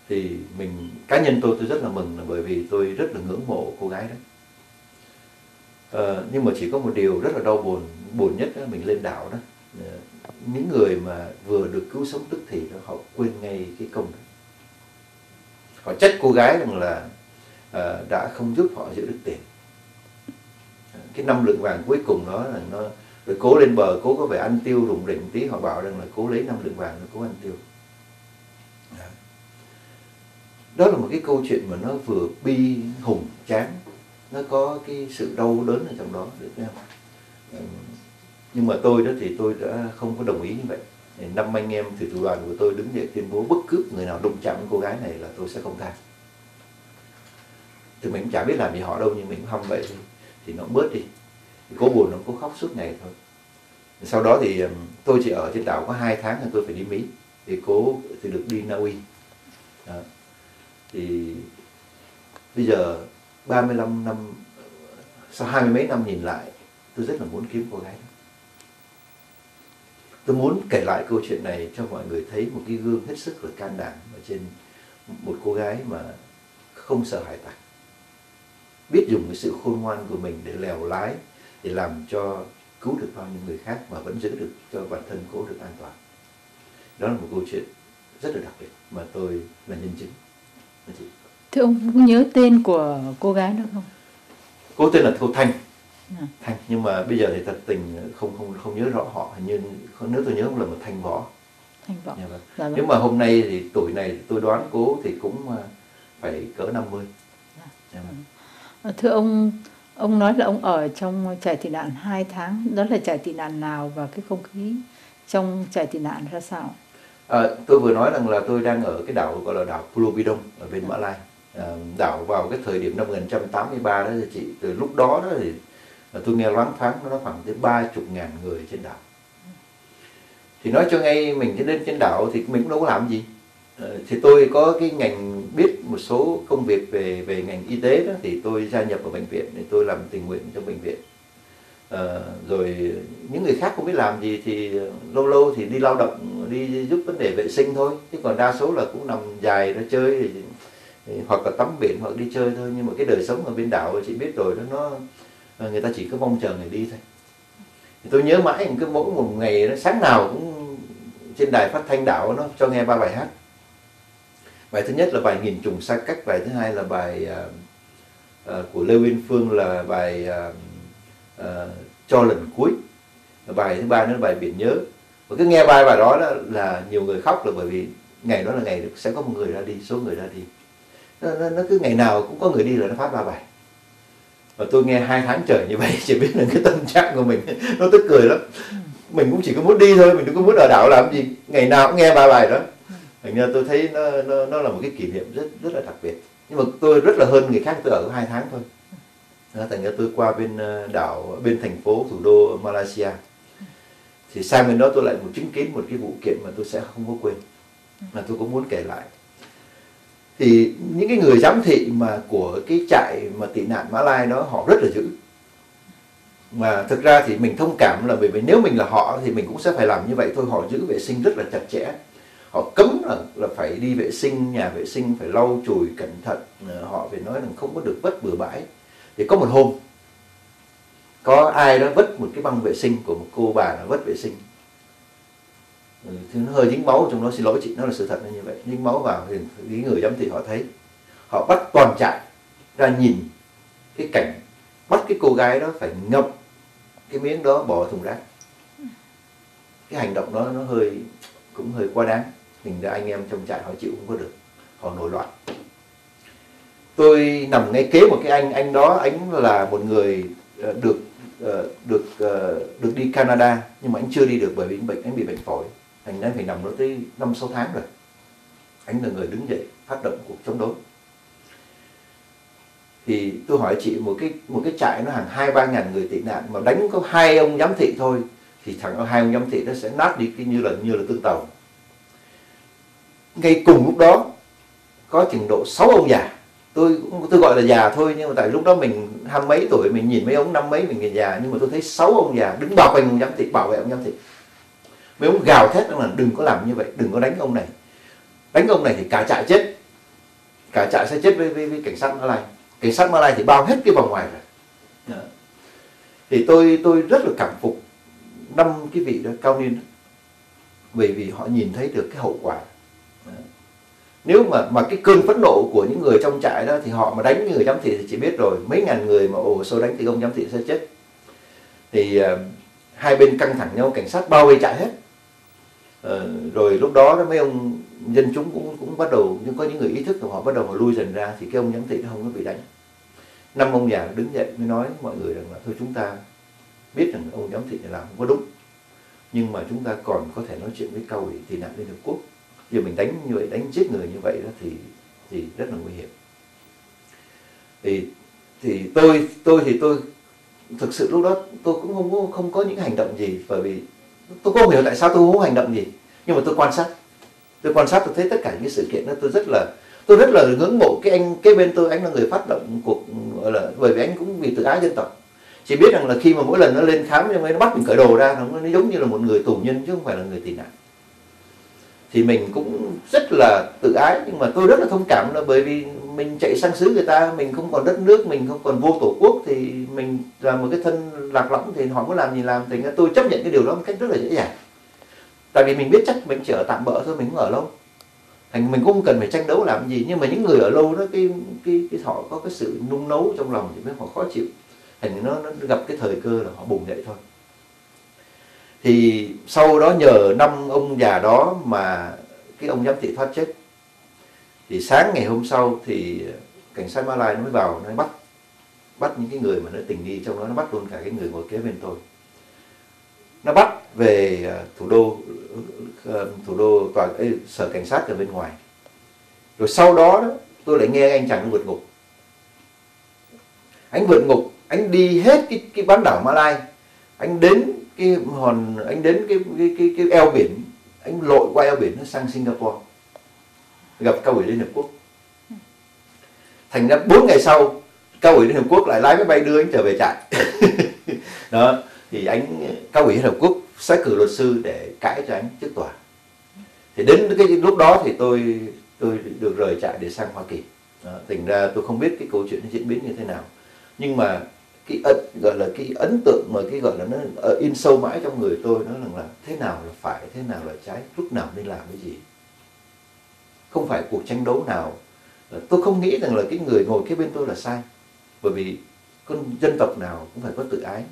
Thì mình, cá nhân tôi tôi rất là mừng là bởi vì tôi rất là ngưỡng mộ cô gái đó. À, nhưng mà chỉ có một điều rất là đau buồn, buồn nhất đó, mình lên đảo đó, những người mà vừa được cứu sống tức thì đó, họ quên ngay cái công đó. Họ trách cô gái rằng là à, đã không giúp họ giữ được tiền. Cái năm lượng vàng cuối cùng đó là nó, rồi cố lên bờ, cố có vẻ ăn tiêu rủng rỉnh tí, họ bảo rằng là cố lấy năm lượng vàng rồi cố ăn tiêu. Đó là một cái câu chuyện mà nó vừa bi hùng tráng, nó có cái sự đau đớn ở trong đó, được không? Nhưng mà tôi đó thì tôi đã không có đồng ý như vậy. Năm anh em thủy thủ đoàn của tôi đứng dậy tuyên bố bất cứ người nào đụng chạm cô gái này là tôi sẽ không tha. Thì mình cũng chả biết làm gì họ đâu, nhưng mình cũng hâm vậy thôi. Thì nó bớt đi, thì cố buồn nó cố khóc suốt ngày thôi. Sau đó thì tôi chỉ ở trên đảo có hai tháng rồi tôi phải đi Mỹ, thì cố thì được đi Na Uy. Đó. Thì bây giờ ba mươi lăm năm, sau hai mươi mấy năm nhìn lại, tôi rất là muốn kiếm cô gái đó. Tôi muốn kể lại câu chuyện này cho mọi người thấy một cái gương hết sức là can đảm ở trên một cô gái mà không sợ hải tặc, biết dùng cái sự khôn ngoan của mình để lèo lái, để làm cho cứu được bao nhiêu người khác mà vẫn giữ được cho bản thân cô được an toàn. Đó là một câu chuyện rất là đặc biệt mà tôi là nhân chứng. Thưa ông, nhớ tên của cô gái đó không? Cô tên là Thu Thanh. À. Thanh, nhưng mà bây giờ thì thật tình không không không nhớ rõ họ, hình như nếu tôi nhớ không là một Thanh Võ. Thanh Võ. Dạ, dạ, nếu mà hôm nay thì tuổi này tôi đoán cô thì cũng phải cỡ năm mươi. Dạ. Dạ, dạ. Thưa ông, ông nói là ông ở trong trại tị nạn hai tháng, đó là trại tị nạn nào và cái không khí trong trại tị nạn ra sao? À, tôi vừa nói rằng là tôi đang ở cái đảo gọi là đảo Pulau Bidong ở bên Mã Lai. À, đảo vào cái thời điểm năm một nghìn chín trăm tám mươi ba đó thì chị, từ lúc đó, đó thì tôi nghe loáng thoáng nó khoảng tới ba mươi nghìn người trên đảo. Thì nói cho ngay mình đến trên đảo thì mình cũng đâu có làm gì. À, thì tôi có cái ngành biết một số công việc về về ngành y tế đó, thì tôi gia nhập vào bệnh viện, thì tôi làm tình nguyện trong bệnh viện. À, rồi những người khác không biết làm gì thì lâu lâu thì đi lao động, đi giúp vấn đề vệ sinh thôi, chứ còn đa số là cũng nằm dài ra chơi, hoặc là tắm biển hoặc đi chơi thôi. Nhưng mà cái đời sống ở bên đảo chị biết rồi đó, nó người ta chỉ có mong chờ người đi thôi. Thì tôi nhớ mãi cứ mỗi một ngày đó, sáng nào cũng trên đài phát thanh đảo nó cho nghe ba bài hát. Bài thứ nhất là bài Nghìn Trùng Xa Cách, bài thứ hai là bài uh, uh, của Lê Uyên Phương là bài uh, Uh, cho lần cuối, bài thứ ba nữa là bài Biển Nhớ. Và cứ nghe bài bài đó, đó là nhiều người khóc, là bởi vì ngày đó là ngày sẽ có một người ra đi, số người ra đi. Nó, nó cứ ngày nào cũng có người đi là nó phát ba bài. Và tôi nghe hai tháng trời như vậy chỉ biết là cái tâm trạng của mình nó tức cười lắm. Mình cũng chỉ có muốn đi thôi, mình cũng muốn ở đảo làm gì, ngày nào cũng nghe ba bài đó. Thành ra tôi thấy nó, nó, nó là một cái kỷ niệm rất rất là đặc biệt. Nhưng mà tôi rất là hơn người khác, tôi ở hai tháng thôi. Thành ra tôi qua bên đảo, bên thành phố thủ đô Malaysia, thì sang bên đó tôi lại một chứng kiến một cái vụ kiện mà tôi sẽ không có quên, mà tôi cũng muốn kể lại. Thì những cái người giám thị mà của cái trại mà tị nạn Mã Lai đó, họ rất là dữ. Mà thực ra thì mình thông cảm là bởi vì nếu mình là họ thì mình cũng sẽ phải làm như vậy thôi. Họ giữ vệ sinh rất là chặt chẽ, họ cấm là, là phải đi vệ sinh, nhà vệ sinh phải lau chùi cẩn thận, họ phải nói là không có được vất bừa bãi. Thì có một hôm, có ai đó vứt một cái băng vệ sinh của một cô bà nó vứt vệ sinh. Ừ, thì nó hơi dính máu, trong đó xin lỗi chị, nó là sự thật là như vậy. Dính máu vào thì những người giám thị họ thấy. Họ bắt toàn trại ra nhìn cái cảnh, bắt cái cô gái đó phải ngậm cái miếng đó bỏ thùng rác. Cái hành động đó nó hơi, cũng hơi quá đáng. Mình là anh em trong trại họ chịu không có được, họ nổi loạn. Tôi nằm ngay kế một cái anh, anh đó, anh là một người được được được đi Canada, nhưng mà anh chưa đi được bởi vì anh bệnh, anh bị bệnh phổi, anh đã phải nằm nó tới năm sáu tháng rồi. Anh là người đứng dậy phát động cuộc chống đối. Thì tôi hỏi chị, một cái một cái trại nó hàng hai ba ngàn người tị nạn mà đánh có hai ông giám thị thôi thì thằng hai ông giám thị nó sẽ nát đi như là như là tương tàu. Ngay cùng lúc đó có chừng độ sáu ông già, tôi cũng tôi gọi là già thôi, nhưng mà tại lúc đó mình hai mấy tuổi, mình nhìn mấy ông năm mấy mình nhìn già, nhưng mà tôi thấy sáu ông già đứng bao quanh ông giám thị, bảo vệ ông giám thị. Mấy ông gào thét rằng là đừng có làm như vậy, đừng có đánh ông này, đánh ông này thì cả trại chết, cả trại sẽ chết với với, với cảnh sát Malai. Cảnh sát Malai thì bao hết cái vòng ngoài rồi. Thì tôi tôi rất là cảm phục năm cái vị đó cao niên, bởi vì họ nhìn thấy được cái hậu quả. Nếu mà mà cái cơn phẫn nộ của những người trong trại đó thì họ mà đánh người giám thị thì chỉ biết rồi, mấy ngàn người mà ồ xô đánh thì ông giám thị sẽ chết. Thì uh, hai bên căng thẳng nhau, cảnh sát bao vây trại hết. Uh, rồi lúc đó mấy ông dân chúng cũng cũng bắt đầu, nhưng có những người ý thức thì họ bắt đầu họ lui dần ra, thì cái ông giám thị nó không có bị đánh. Năm ông già đứng dậy mới nói mọi người rằng là thôi, chúng ta biết rằng ông giám thị làm không có đúng, nhưng mà chúng ta còn có thể nói chuyện với Cao ủy tị nạn Liên Hợp Quốc. Giờ mình đánh như vậy, đánh chết người như vậy đó thì thì rất là nguy hiểm. Thì thì tôi tôi thì tôi thực sự lúc đó tôi cũng không có không có những hành động gì, bởi vì tôi không hiểu tại sao tôi không có hành động gì, nhưng mà tôi quan sát, tôi quan sát tôi thấy tất cả những cái sự kiện đó, tôi rất là tôi rất là ngưỡng mộ cái anh cái bên tôi, anh là người phát động cuộc, gọi là bởi vì anh cũng vì tự ái dân tộc. Chỉ biết rằng là khi mà mỗi lần nó lên khám cho nó bắt mình cởi đồ ra, nó giống như là một người tù nhân chứ không phải là người tị nạn. Thì mình cũng rất là tự ái, nhưng mà tôi rất là thông cảm, là bởi vì mình chạy sang xứ người ta, mình không còn đất nước, mình không còn vô tổ quốc, thì mình là một cái thân lạc lõng thì họ muốn làm gì làm. Thì tôi chấp nhận cái điều đó một cách rất là dễ dàng, tại vì mình biết chắc mình chỉ ở tạm bỡ thôi, mình không ở lâu, thành mình cũng không cần phải tranh đấu làm gì. Nhưng mà những người ở lâu đó, cái cái, cái họ có cái sự nung nấu trong lòng thì mới họ khó chịu, thành nó, nó gặp cái thời cơ là họ bùng dậy thôi. Thì sau đó nhờ năm ông già đó mà cái ông giám thị thoát chết. Thì sáng ngày hôm sau thì cảnh sát Malai nó mới vào, nó bắt bắt những cái người mà nó tình nghi, trong đó nó bắt luôn cả cái người ngồi kế bên tôi. Nó bắt về thủ đô thủ đô tòa sở cảnh sát ở bên ngoài. Rồi sau đó tôi lại nghe anh chàng vượt ngục. Anh vượt ngục, anh đi hết cái cái bán đảo Malai, anh đến cái hòn, anh đến cái cái cái, cái eo biển, anh lội qua eo biển nó sang Singapore, gặp Cao ủy Liên Hợp Quốc. Thành ra bốn ngày sau Cao ủy Liên Hợp Quốc lại lái máy bay đưa anh trở về trại. Đó, thì anh Cao ủy Liên Hợp Quốc sẽ cử luật sư để cãi cho anh trước tòa. Thì đến cái lúc đó thì tôi tôi được rời trại để sang Hoa Kỳ. Đó, thành ra tôi không biết cái câu chuyện diễn biến như thế nào, nhưng mà cái ấn, gọi là cái ấn tượng mà cái gọi là nó in sâu mãi trong người tôi, nó rằng là thế nào là phải, thế nào là trái, lúc nào nên làm cái gì. Không phải cuộc tranh đấu nào, tôi không nghĩ rằng là cái người ngồi kế bên tôi là sai, bởi vì con dân tộc nào cũng phải có tự ái.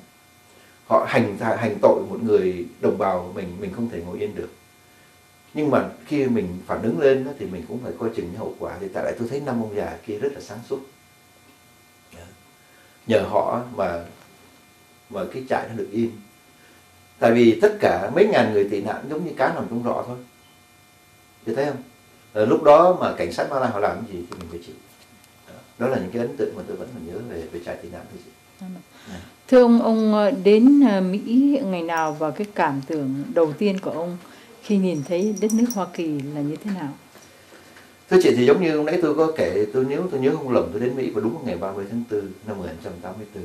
Họ hành hành tội một người đồng bào mình, mình không thể ngồi yên được. Nhưng mà khi mình phản ứng lên thì mình cũng phải coi chừng những hậu quả. Thì tại lại tôi thấy năm ông già kia rất là sáng suốt, nhờ họ mà mà cái trại nó được yên. Tại vì tất cả mấy ngàn người tị nạn giống như cá nằm trong rọ thôi, chị thấy không? Rồi lúc đó mà cảnh sát Malai họ làm cái gì thì mình phải chịu. Đó là những cái ấn tượng mà tôi vẫn còn nhớ về về trại tị nạn thôi chị. Thưa ông, ông đến Mỹ ngày nào và cái cảm tưởng đầu tiên của ông khi nhìn thấy đất nước Hoa Kỳ là như thế nào? Thưa chị, thì giống như hôm nãy tôi có kể, tôi nếu tôi nhớ không lầm, tôi đến Mỹ vào đúng ngày ba mươi tháng tư năm một nghìn chín trăm tám mươi tư.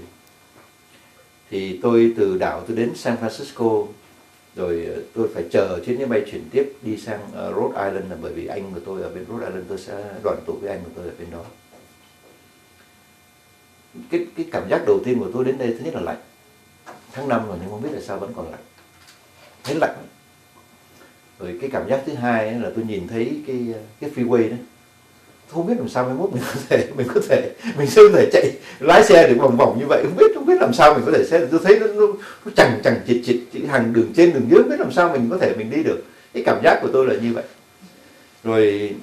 Thì tôi từ đảo tôi đến San Francisco, rồi tôi phải chờ chuyến máy bay chuyển tiếp đi sang Rhode Island, là bởi vì anh của tôi ở bên Rhode Island, tôi sẽ đoàn tụ với anh của tôi ở bên đó. Cái, cái cảm giác đầu tiên của tôi đến đây, thứ nhất là lạnh. Tháng năm rồi nhưng không biết tại sao vẫn còn lạnh, thấy lạnh. Rồi cái cảm giác thứ hai là tôi nhìn thấy cái cái freeway đó, tôi không biết làm sao mai mốt mình có thể mình có thể mình sẽ có thể chạy lái xe được vòng vòng như vậy, không biết không biết làm sao mình có thể xe. Tôi thấy nó nó, nó chằng chằng chịt chịt hàng đường trên đường dưới, không biết làm sao mình có thể mình đi được. Cái cảm giác của tôi là như vậy. Rồi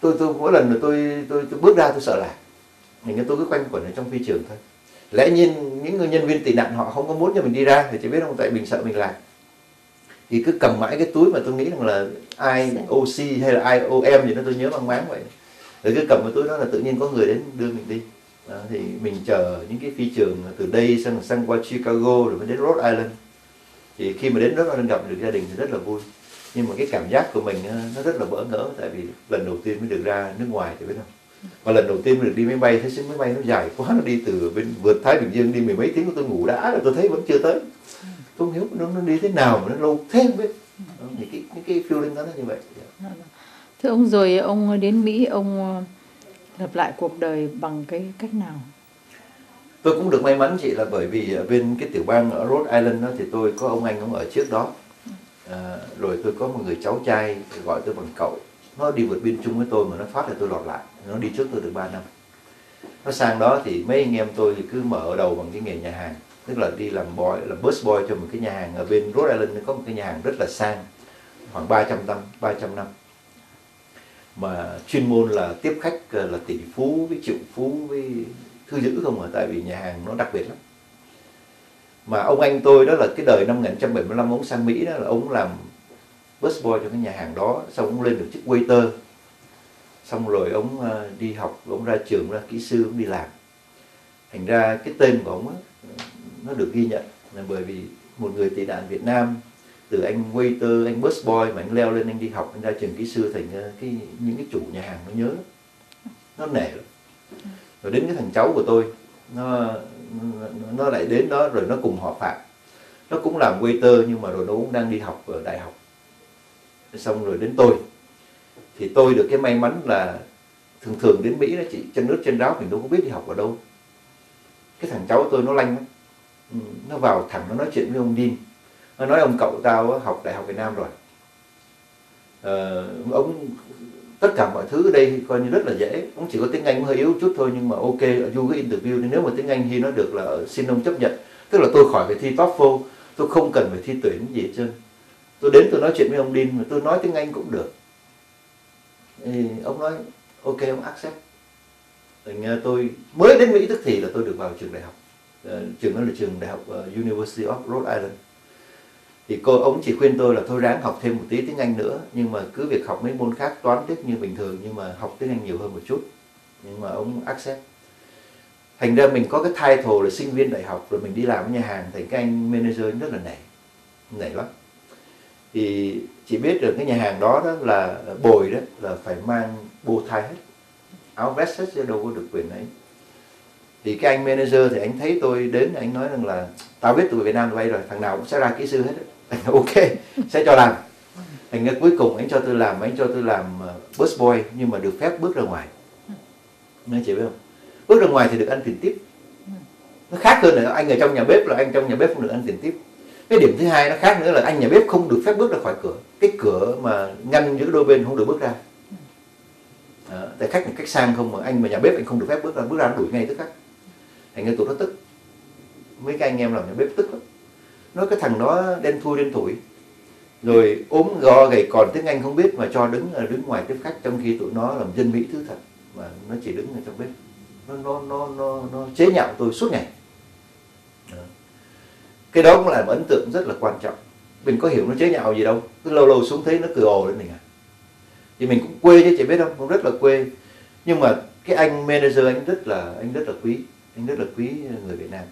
tôi tôi mỗi lần là tôi tôi, tôi bước ra tôi sợ lạc, mình tôi cứ quanh quẩn ở trong phi trường thôi. lẽ nhiên những người nhân viên tị nạn họ không có muốn cho mình đi ra thì chỉ biết không, tại mình sợ mình làm. Thì cứ cầm mãi cái túi mà tôi nghĩ rằng là I O C hay là I O M gì đó, tôi nhớ mang máng vậy. Rồi cứ cầm cái túi đó là tự nhiên có người đến đưa mình đi. Đó, thì mình chờ những cái phi trường từ đây sang sang qua Chicago rồi mới đến Rhode Island. Thì khi mà đến Rhode Island gặp được gia đình thì rất là vui. Nhưng mà cái cảm giác của mình nó rất là bỡ ngỡ, tại vì lần đầu tiên mới được ra nước ngoài thì biết không. Mà lần đầu tiên mới được đi máy bay, thấy máy bay nó dài quá, nó đi từ bên vượt Thái Bình Dương đi mười mấy tiếng, tôi ngủ đã rồi, tôi thấy vẫn chưa tới. Tôi không hiểu nó, nó đi thế nào mà nó lâu thế không biết. Những cái, những cái feeling đó là như vậy. Thưa ông, rồi ông đến Mỹ, ông lập lại cuộc đời bằng cái cách nào? Tôi cũng được may mắn chị, là bởi vì ở bên cái tiểu bang ở Rhode Island đó, thì tôi có ông anh ông ở trước đó. À, rồi tôi có một người cháu trai gọi tôi bằng cậu, nó đi vượt biên chung với tôi mà nó thoát thì tôi lọt lại, nó đi trước tôi được ba năm. Nó sang đó thì mấy anh em tôi thì cứ mở đầu bằng cái nghề nhà hàng, tức là đi làm boy, làm bus boy cho một cái nhà hàng ở bên Rhode Island, có một cái nhà hàng rất là sang, khoảng ba trăm năm, ba trăm năm, mà chuyên môn là tiếp khách là tỷ phú với triệu phú với thư dữ không à, tại vì nhà hàng nó đặc biệt lắm. Mà ông anh tôi đó là cái đời năm một nghìn chín trăm bảy mươi lăm ông sang Mỹ đó, là ông làm busboy cho cái nhà hàng đó, xong ông lên được chức waiter, xong rồi ông đi học, ông ra trường ra kỹ sư, ông đi làm. Thành ra cái tên của ông đó, nó được ghi nhận là bởi vì một người tị nạn Việt Nam từ anh waiter, anh busboy mà anh leo lên, anh đi học, anh ra trường kỹ sư thành cái những cái chủ nhà hàng nó nhớ, nó nể lắm. Rồi đến cái thằng cháu của tôi, nó nó lại đến đó, rồi nó cùng họ Phạm, nó cũng làm waiter nhưng mà rồi nó cũng đang đi học ở đại học. Xong rồi đến tôi, thì tôi được cái may mắn là thường thường đến Mỹ đó chị, chân nước chân ráo mình đâu có biết đi học ở đâu. Cái thằng cháu tôi nó lanh lắm, nó vào thẳng nó nói chuyện với ông Dean, nó nói ông cậu tao học đại học Việt Nam rồi, ờ, ông tất cả mọi thứ ở đây coi như rất là dễ, cũng chỉ có tiếng Anh hơi yếu chút thôi nhưng mà ok, ở du cái interview nên nếu mà tiếng Anh thì nó được là xin ông chấp nhận, tức là tôi khỏi phải thi TOEFL, tôi không cần phải thi tuyển gì hết trơn, tôi đến tôi nói chuyện với ông Dean mà tôi nói tiếng Anh cũng được, thì ông nói ok ông accept. Thành tôi mới đến Mỹ tức thì là tôi được vào trường đại học, trường đó là trường đại học University of Rhode Island. Thì cô ông chỉ khuyên tôi là thôi ráng học thêm một tí tiếng Anh nữa, nhưng mà cứ việc học mấy môn khác toán tiết như bình thường, nhưng mà học tiếng Anh nhiều hơn một chút. Nhưng mà ông accept. Thành ra mình có cái title là sinh viên đại học, rồi mình đi làm ở nhà hàng, thành cái anh manager rất là nể, nể lắm. Thì chỉ biết được cái nhà hàng đó đó là bồi đó là phải mang bô thai hết, áo vest hết chứ đâu có được quyền ấy. Thì cái anh manager thì anh thấy tôi đến, anh nói rằng là tao biết tụi Việt Nam tụi bay rồi, thằng nào cũng sẽ ra kỹ sư hết. Anh nói ok, sẽ cho làm. Thành ra cuối cùng anh cho tôi làm, anh cho tôi làm busboy nhưng mà được phép bước ra ngoài. Nói chị biết không? Bước ra ngoài thì được ăn tiền tiếp. Nó khác hơn là anh ở trong nhà bếp, là anh trong nhà bếp không được ăn tiền tiếp. Cái điểm thứ hai nó khác nữa là anh nhà bếp không được phép bước ra khỏi cửa. Cái cửa mà ngăn giữa đôi bên không được bước ra. À, tại khách một cách sang không, mà anh mà nhà bếp anh không được phép bước ra, bước ra nó đuổi ngay tức khắc. Thành ra tụi nó tức, mấy cái anh em làm nhà bếp tức lắm, nói cái thằng đó đen thui đen thủi, rồi ốm gò gầy còn tiếng Anh không biết mà cho đứng đứng ngoài tiếp khách, trong khi tụi nó làm dân Mỹ thứ thật mà nó chỉ đứng ở trong bếp, nó nó nó nó, nó chế nhạo tôi suốt ngày. Đó. Cái đó cũng là một ấn tượng rất là quan trọng. Mình có hiểu nó chế nhạo gì đâu, cứ lâu lâu xuống thấy nó cười ồ lên mình à, thì mình cũng quê chứ chị biết không, cũng rất là quê. Nhưng mà cái anh manager anh rất là anh rất là quý. Anh rất là quý người Việt Nam.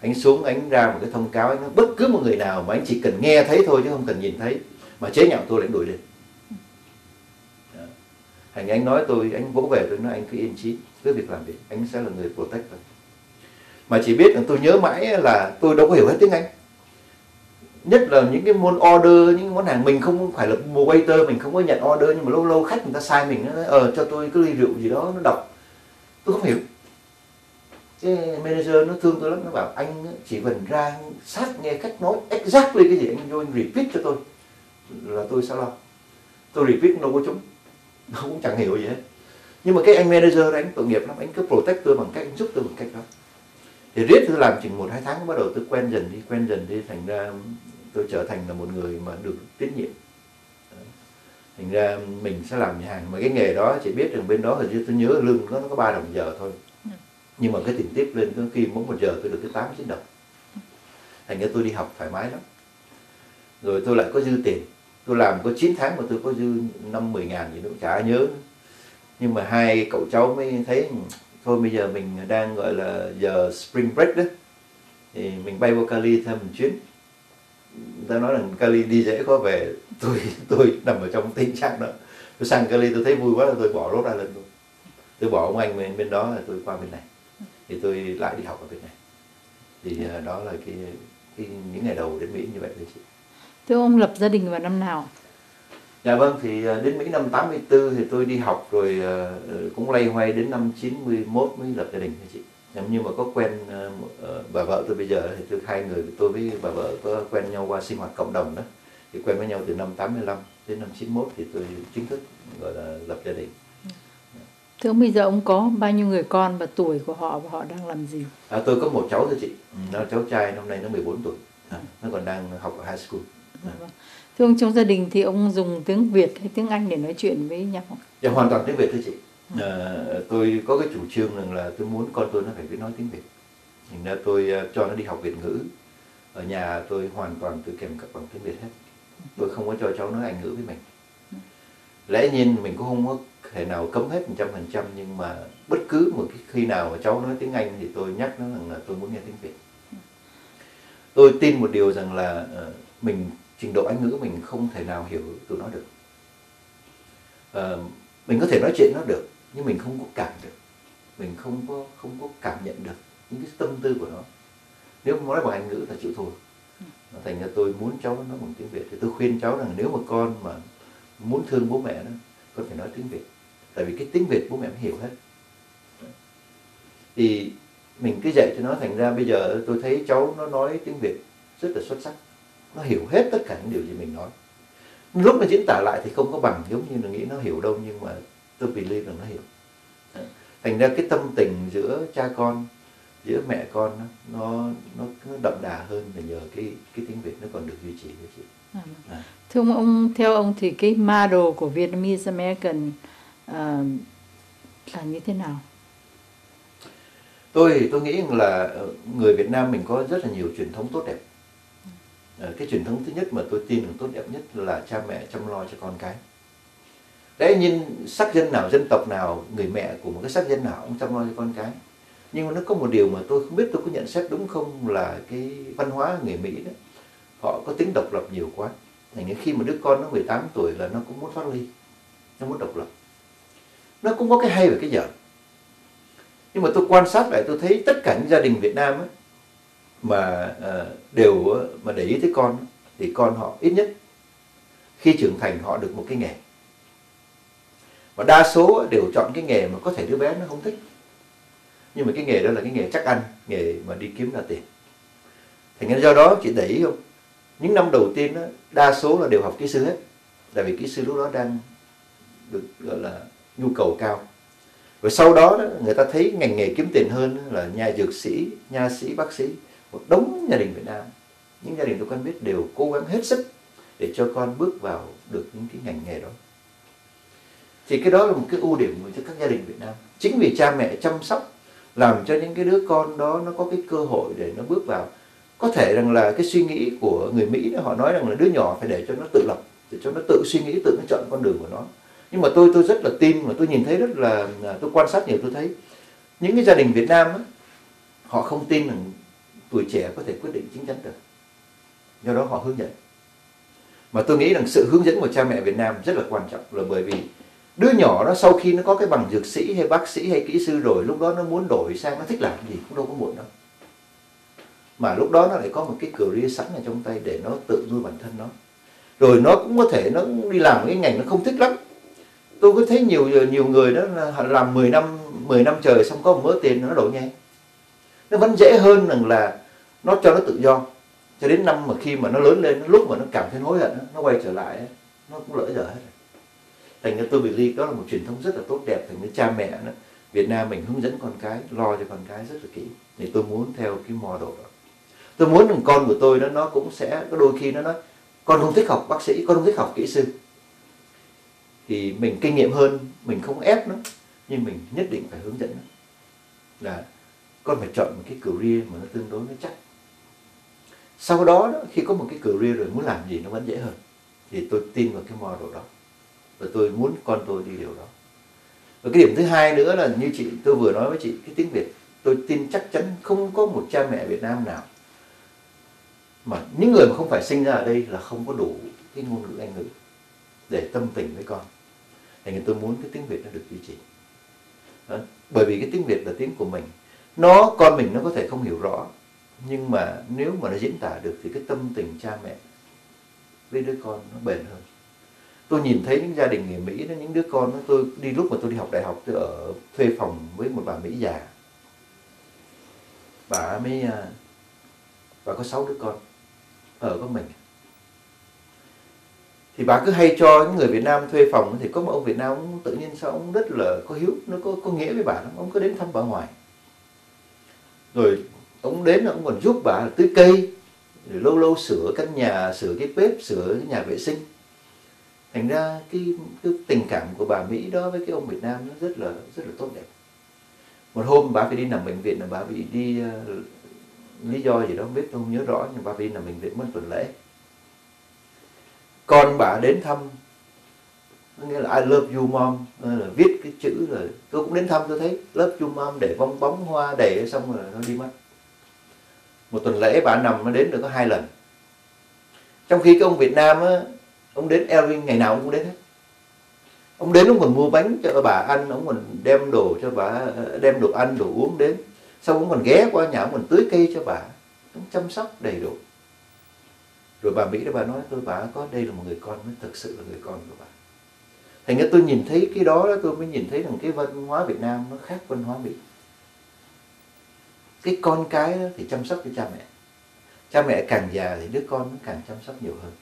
Anh xuống, anh ra một cái thông cáo, anh nói bất cứ một người nào mà anh chỉ cần nghe thấy thôi chứ không cần nhìn thấy mà chế nhạo tôi lại đuổi lên. Thành anh nói tôi, anh vỗ về tôi nói anh cứ yên trí, cứ việc làm việc, anh sẽ là người protect thôi. Mà chỉ biết là tôi nhớ mãi là tôi đâu có hiểu hết tiếng Anh. Nhất là những cái môn order, những món hàng mình không phải là waiter, mình không có nhận order, nhưng mà lâu lâu khách người ta sai mình, nó nói ờ cho tôi cái ly rượu gì đó, nó đọc. Tôi không hiểu. Cái manager nó thương tôi lắm, nó bảo anh chỉ cần ra sát nghe khách nói exactly cái gì anh vô anh repeat cho tôi là tôi sẽ lo. Tôi repeat nó có chúng, nó cũng chẳng hiểu gì hết. Nhưng mà cái anh manager đó anh tội nghiệp lắm, anh cứ protect tôi bằng cách, anh giúp tôi bằng cách đó. Thì riết tôi làm chừng một hai tháng bắt đầu tôi quen dần đi, quen dần đi, thành ra tôi trở thành là một người mà được tín nhiệm. Thành ra mình sẽ làm nhà hàng, mà cái nghề đó chỉ biết rằng bên đó hình như tôi nhớ lương nó có ba đồng giờ thôi. Nhưng mà cái tiền tiếp lên tới khi mỗi một giờ tôi được tới tám chín đồng. Thành ra tôi đi học thoải mái lắm. Rồi tôi lại có dư tiền. Tôi làm có chín tháng mà tôi có dư năm mười ngàn gì nữa, chả nhớ. Nhưng mà hai cậu cháu mới thấy thôi bây giờ mình đang gọi là giờ spring break đó, thì mình bay qua Cali thêm một chuyến. Người ta nói là Cali đi dễ khó về. Tôi tôi nằm ở trong tình trạng đó. Tôi sang Cali tôi thấy vui quá là tôi bỏ Rhode Island luôn. Tôi bỏ ông anh bên, bên đó là tôi qua bên này. Thì tôi lại đi học ở bên này. Thì đó là cái, cái những ngày đầu đến Mỹ như vậy đấy chị. Thưa ông lập gia đình vào năm nào? Dạ vâng, thì đến Mỹ năm tám mươi tư thì tôi đi học rồi cũng lay hoay đến năm chín mươi mốt mới lập gia đình chị. Nhưng mà có quen bà vợ tôi bây giờ thì tôi hai người tôi với bà vợ có quen nhau qua sinh hoạt cộng đồng đó. Thì quen với nhau từ năm tám mươi lăm đến năm chín mươi mốt thì tôi chính thức gọi là lập gia đình. Thưa ông, bây giờ ông có bao nhiêu người con và tuổi của họ và họ đang làm gì? À, tôi có một cháu thôi chị, nó cháu trai năm nay nó mười bốn tuổi, à, nó còn đang học ở high school. À. Thưa ông, trong gia đình thì ông dùng tiếng Việt hay tiếng Anh để nói chuyện với nhau? Dạ, hoàn toàn tiếng Việt thôi chị. À, tôi có cái chủ trương rằng là tôi muốn con tôi nó phải biết nói tiếng Việt. Thành ra tôi cho nó đi học Việt ngữ. Ở nhà tôi hoàn toàn tôi kèm cặp bằng tiếng Việt hết. Tôi không có cho cháu nói Anh ngữ với mình. Lẽ nhiên mình cũng không có thể nào cấm hết một trăm phần trăm, nhưng mà bất cứ một cái khi nào mà cháu nói tiếng Anh thì tôi nhắc nó rằng là tôi muốn nghe tiếng Việt. Tôi tin một điều rằng là mình trình độ Anh ngữ mình không thể nào hiểu tụi nó được. À, mình có thể nói chuyện nó được nhưng mình không có cảm được, mình không có không có cảm nhận được những cái tâm tư của nó. Nếu mà nói bằng Anh ngữ là chịu thua. Thành ra tôi muốn cháu nói bằng tiếng Việt, thì tôi khuyên cháu rằng nếu mà con mà muốn thương bố mẹ đó, con phải nói tiếng Việt. Tại vì cái tiếng Việt bố mẹ mới hiểu hết. Thì mình cứ dạy cho nó, thành ra bây giờ tôi thấy cháu nó nói tiếng Việt rất là xuất sắc. Nó hiểu hết tất cả những điều gì mình nói. Lúc mà diễn tả lại thì không có bằng giống như mình nghĩ nó hiểu đâu, nhưng mà tôi believe rằng nó hiểu. Thành ra cái tâm tình giữa cha con, giữa mẹ con nó nó, nó đậm đà hơn là nhờ cái cái tiếng Việt nó còn được duy trì với chị. À. À. Thưa ông, ông, theo ông thì cái model của Vietnamese American uh, là như thế nào? Tôi tôi nghĩ là người Việt Nam mình có rất là nhiều truyền thống tốt đẹp. Cái truyền thống thứ nhất mà tôi tin là tốt đẹp nhất là cha mẹ chăm lo cho con cái. Đấy, nhìn sắc dân nào, dân tộc nào, người mẹ của một cái sắc dân nào cũng chăm lo cho con cái. Nhưng mà nó có một điều mà tôi không biết tôi có nhận xét đúng không, là cái văn hóa người Mỹ đó, họ có tính độc lập nhiều quá. Thành khi mà đứa con nó mười tám tuổi là nó cũng muốn thoát ly, nó muốn độc lập. Nó cũng có cái hay và cái dở. Nhưng mà tôi quan sát lại tôi thấy tất cả những gia đình Việt Nam ấy, mà đều mà để ý tới con thì con họ ít nhất khi trưởng thành họ được một cái nghề. Và đa số đều chọn cái nghề mà có thể đứa bé nó không thích. Nhưng mà cái nghề đó là cái nghề chắc ăn, nghề mà đi kiếm ra tiền. Thành ra do đó chị để ý không? Những năm đầu tiên đó, đa số là đều học kỹ sư hết. Tại vì kỹ sư lúc đó đang được gọi là nhu cầu cao. Rồi sau đó, đó người ta thấy ngành nghề kiếm tiền hơn là nhà dược sĩ, nha sĩ, bác sĩ. Một đống gia đình Việt Nam, những gia đình tôi quen biết đều cố gắng hết sức để cho con bước vào được những cái ngành nghề đó. Thì cái đó là một cái ưu điểm của các gia đình Việt Nam. Chính vì cha mẹ chăm sóc làm cho những cái đứa con đó nó có cái cơ hội để nó bước vào. Có thể rằng là cái suy nghĩ của người Mỹ họ nói rằng là đứa nhỏ phải để cho nó tự lập, để cho nó tự suy nghĩ, tự nó chọn con đường của nó. Nhưng mà tôi tôi rất là tin, mà tôi nhìn thấy rất là, tôi quan sát nhiều tôi thấy những cái gia đình Việt Nam ấy, họ không tin rằng tuổi trẻ có thể quyết định chính chắn được. Do đó họ hướng dẫn. Mà tôi nghĩ rằng sự hướng dẫn của cha mẹ Việt Nam rất là quan trọng, là bởi vì đứa nhỏ đó sau khi nó có cái bằng dược sĩ hay bác sĩ hay kỹ sư rồi, lúc đó nó muốn đổi sang nó thích làm gì cũng đâu có muộn đâu. Mà lúc đó nó lại có một cái career sẵn ở trong tay để nó tự nuôi bản thân nó. Rồi nó cũng có thể nó đi làm cái ngành nó không thích lắm. Tôi cứ thấy nhiều nhiều người đó là làm mười năm trời xong có một mớ tiền nó đổi ngay. Nó vẫn dễ hơn rằng là nó cho nó tự do. Cho đến năm mà khi mà nó lớn lên, lúc mà nó cảm thấy hối hận, nó quay trở lại, nó cũng lỡ giờ hết. Thành ra tôi believe đó là một truyền thống rất là tốt đẹp. Thành ra cha mẹ đó, Việt Nam mình hướng dẫn con cái, lo cho con cái rất là kỹ. Thì tôi muốn theo cái model đó. Tôi muốn rằng con của tôi đó, nó cũng sẽ có đôi khi nó nói con không thích học bác sĩ, con không thích học kỹ sư. Thì mình kinh nghiệm hơn, mình không ép nó, nhưng mình nhất định phải hướng dẫn nó. Là con phải chọn một cái career mà nó tương đối nó chắc. Sau đó, đó khi có một cái career rồi muốn làm gì nó vẫn dễ hơn. Thì tôi tin vào cái model đó. Và tôi muốn con tôi đi điều đó. Và cái điểm thứ hai nữa là như chị, tôi vừa nói với chị, cái tiếng Việt. Tôi tin chắc chắn không có một cha mẹ Việt Nam nào mà những người mà không phải sinh ra ở đây là không có đủ cái ngôn ngữ Anh ngữ để tâm tình với con. Thành ra tôi muốn cái tiếng Việt nó được duy trì. Đó. Bởi vì cái tiếng Việt là tiếng của mình. Nó, con mình nó có thể không hiểu rõ, nhưng mà nếu mà nó diễn tả được thì cái tâm tình cha mẹ với đứa con nó bền hơn. Tôi nhìn thấy những gia đình người Mỹ đó, những đứa con đó, tôi đi lúc mà tôi đi học đại học, tôi ở thuê phòng với một bà Mỹ già. Bà mới, bà có sáu đứa con, ở có mình. Thì bà cứ hay cho những người Việt Nam thuê phòng, thì có một ông Việt Nam ông tự nhiên sao ông rất là có hiếu, nó có, có nghĩa với bà lắm, ông cứ đến thăm bà hoài. Rồi ông đến ông còn giúp bà tưới cây, rồi lâu lâu sửa căn nhà, sửa cái bếp, sửa cái nhà vệ sinh. Thành ra cái, cái tình cảm của bà Mỹ đó với cái ông Việt Nam nó rất là rất là tốt đẹp. Một hôm bà phải đi nằm bệnh viện, là bà bị đi uh, lý do gì đó không biết, tôi không nhớ rõ, nhưng bà phải đi nằm bệnh viện mất tuần lễ. Con bà đến thăm, nghĩa là I love you mom, là viết cái chữ rồi tôi cũng đến thăm, tôi thấy love you mom để bong bóng hoa đầy, xong rồi nó đi mất. Một tuần lễ bà nằm nó đến được có hai lần. Trong khi cái ông Việt Nam á, ông đến Elvin ngày nào ông cũng đến hết. Ông đến ông còn mua bánh cho bà ăn, ông còn đem đồ cho bà, đem đồ ăn, đồ uống đến. Sau ông còn ghé qua nhà, ông còn tưới cây cho bà, ông chăm sóc đầy đủ. Rồi bà Mỹ đó bà nói tôi, bà có đây là một người con mới thực sự là người con của bà. Thành ra tôi nhìn thấy cái đó, tôi mới nhìn thấy rằng cái văn hóa Việt Nam nó khác văn hóa Mỹ. Cái con cái đó thì chăm sóc cho cha mẹ. Cha mẹ càng già thì đứa con nó càng chăm sóc nhiều hơn.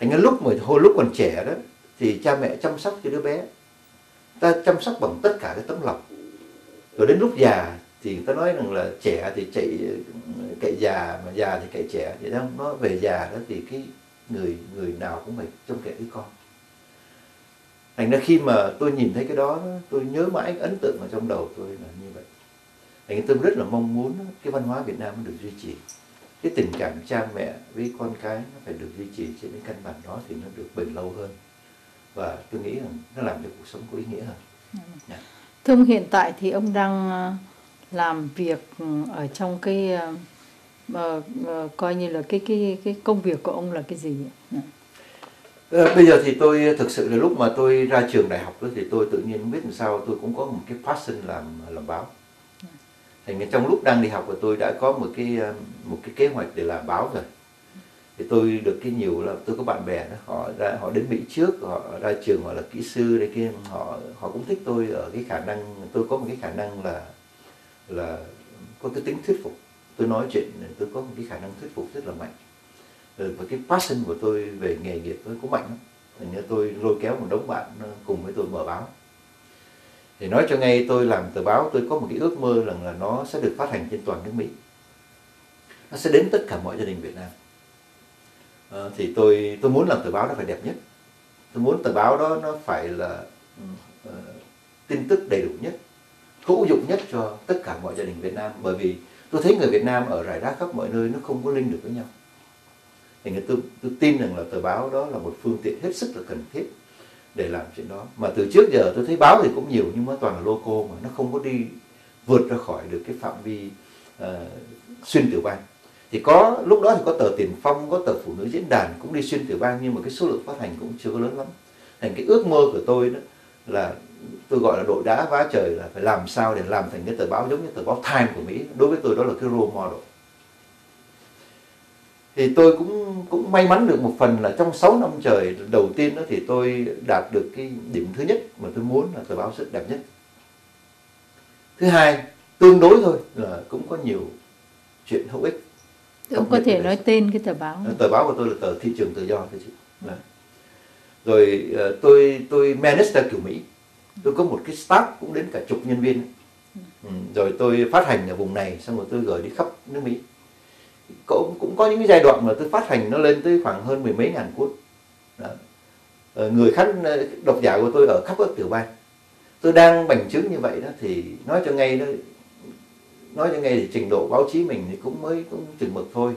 Thành ra lúc mà hồi lúc còn trẻ đó thì cha mẹ chăm sóc cho đứa bé, ta chăm sóc bằng tất cả cái tấm lòng. Rồi đến lúc già thì người ta nói rằng là trẻ thì chạy cậy già, mà già thì cậy trẻ. Vậy đó, nó về già đó thì cái người người nào cũng phải trông cậy cái con. Thành ra khi mà tôi nhìn thấy cái đó, tôi nhớ mãi, ấn tượng ở trong đầu tôi là như vậy. Thành ra tôi rất là mong muốn cái văn hóa Việt Nam nó được duy trì. Cái tình cảm cha mẹ với con cái nó phải được duy trì trên cái căn bản đó thì nó được bền lâu hơn. Và tôi nghĩ rằng nó làm cho cuộc sống có ý nghĩa hơn. Yeah. Thưa ông, hiện tại thì ông đang làm việc ở trong cái uh, uh, coi như là cái cái cái công việc của ông là cái gì? Yeah. Uh, bây giờ thì tôi thực sự là lúc mà tôi ra trường đại học đó, thì tôi tự nhiên biết làm sao tôi cũng có một cái passion làm làm báo. Yeah. Thành ra trong lúc đang đi học của tôi đã có một cái một cái kế hoạch để làm báo rồi. Thì tôi được cái nhiều là tôi có bạn bè đó, họ ra, họ đến Mỹ trước, họ ra trường họ là kỹ sư đây kia, họ họ cũng thích tôi ở cái khả năng tôi có một cái khả năng là là có cái tính thuyết phục. Tôi nói chuyện tôi có một cái khả năng thuyết phục rất là mạnh. Và cái passion của tôi về nghề nghiệp tôi cũng mạnh lắm. Thành ra tôi lôi kéo một đống bạn cùng với tôi mở báo. Thì nói cho ngay, tôi làm tờ báo tôi có một cái ước mơ rằng là nó sẽ được phát hành trên toàn nước Mỹ. Nó sẽ đến tất cả mọi gia đình Việt Nam. Uh, thì tôi tôi muốn làm tờ báo nó phải đẹp nhất. Tôi muốn tờ báo đó nó phải là uh, tin tức đầy đủ nhất, hữu dụng nhất cho tất cả mọi gia đình Việt Nam. Bởi vì tôi thấy người Việt Nam ở rải rác khắp mọi nơi, nó không có link được với nhau. Thì người tôi, tôi tin rằng là tờ báo đó là một phương tiện hết sức là cần thiết để làm chuyện đó. Mà từ trước giờ tôi thấy báo thì cũng nhiều, nhưng mà toàn là local, mà nó không có đi vượt ra khỏi được cái phạm vi uh, xuyên tiểu bang. Thì có lúc đó thì có tờ Tiền Phong, có tờ Phụ Nữ Diễn Đàn cũng đi xuyên tiểu bang, nhưng mà cái số lượng phát hành cũng chưa có lớn lắm. Thành cái ước mơ của tôi đó là tôi gọi là đội đá vá trời, là phải làm sao để làm thành cái tờ báo giống như tờ báo Time của Mỹ. Đối với tôi đó là cái role model. Thì tôi cũng cũng may mắn được một phần là trong sáu năm trời đầu tiên đó thì tôi đạt được cái điểm thứ nhất mà tôi muốn là tờ báo rất đẹp nhất. Thứ hai, tương đối thôi là cũng có nhiều chuyện hữu ích. Ông có thể nói tên cái tờ báo. Tờ báo của tôi là tờ Thị Trường Tự Do thôi chị. Ừ. Rồi tôi tôi manage kiểu Mỹ. Tôi có một cái staff cũng đến cả chục nhân viên. Ừ. Rồi tôi phát hành ở vùng này, xong rồi tôi gửi đi khắp nước Mỹ. Cũng cũng có những cái giai đoạn mà tôi phát hành nó lên tới khoảng hơn mười mấy ngàn cuốn. Người khách độc giả của tôi ở khắp các tiểu bang. Tôi đang bành trướng như vậy đó thì nói cho ngay đó, Nói như ngay thì trình độ báo chí mình thì cũng mới cũng chừng mực thôi.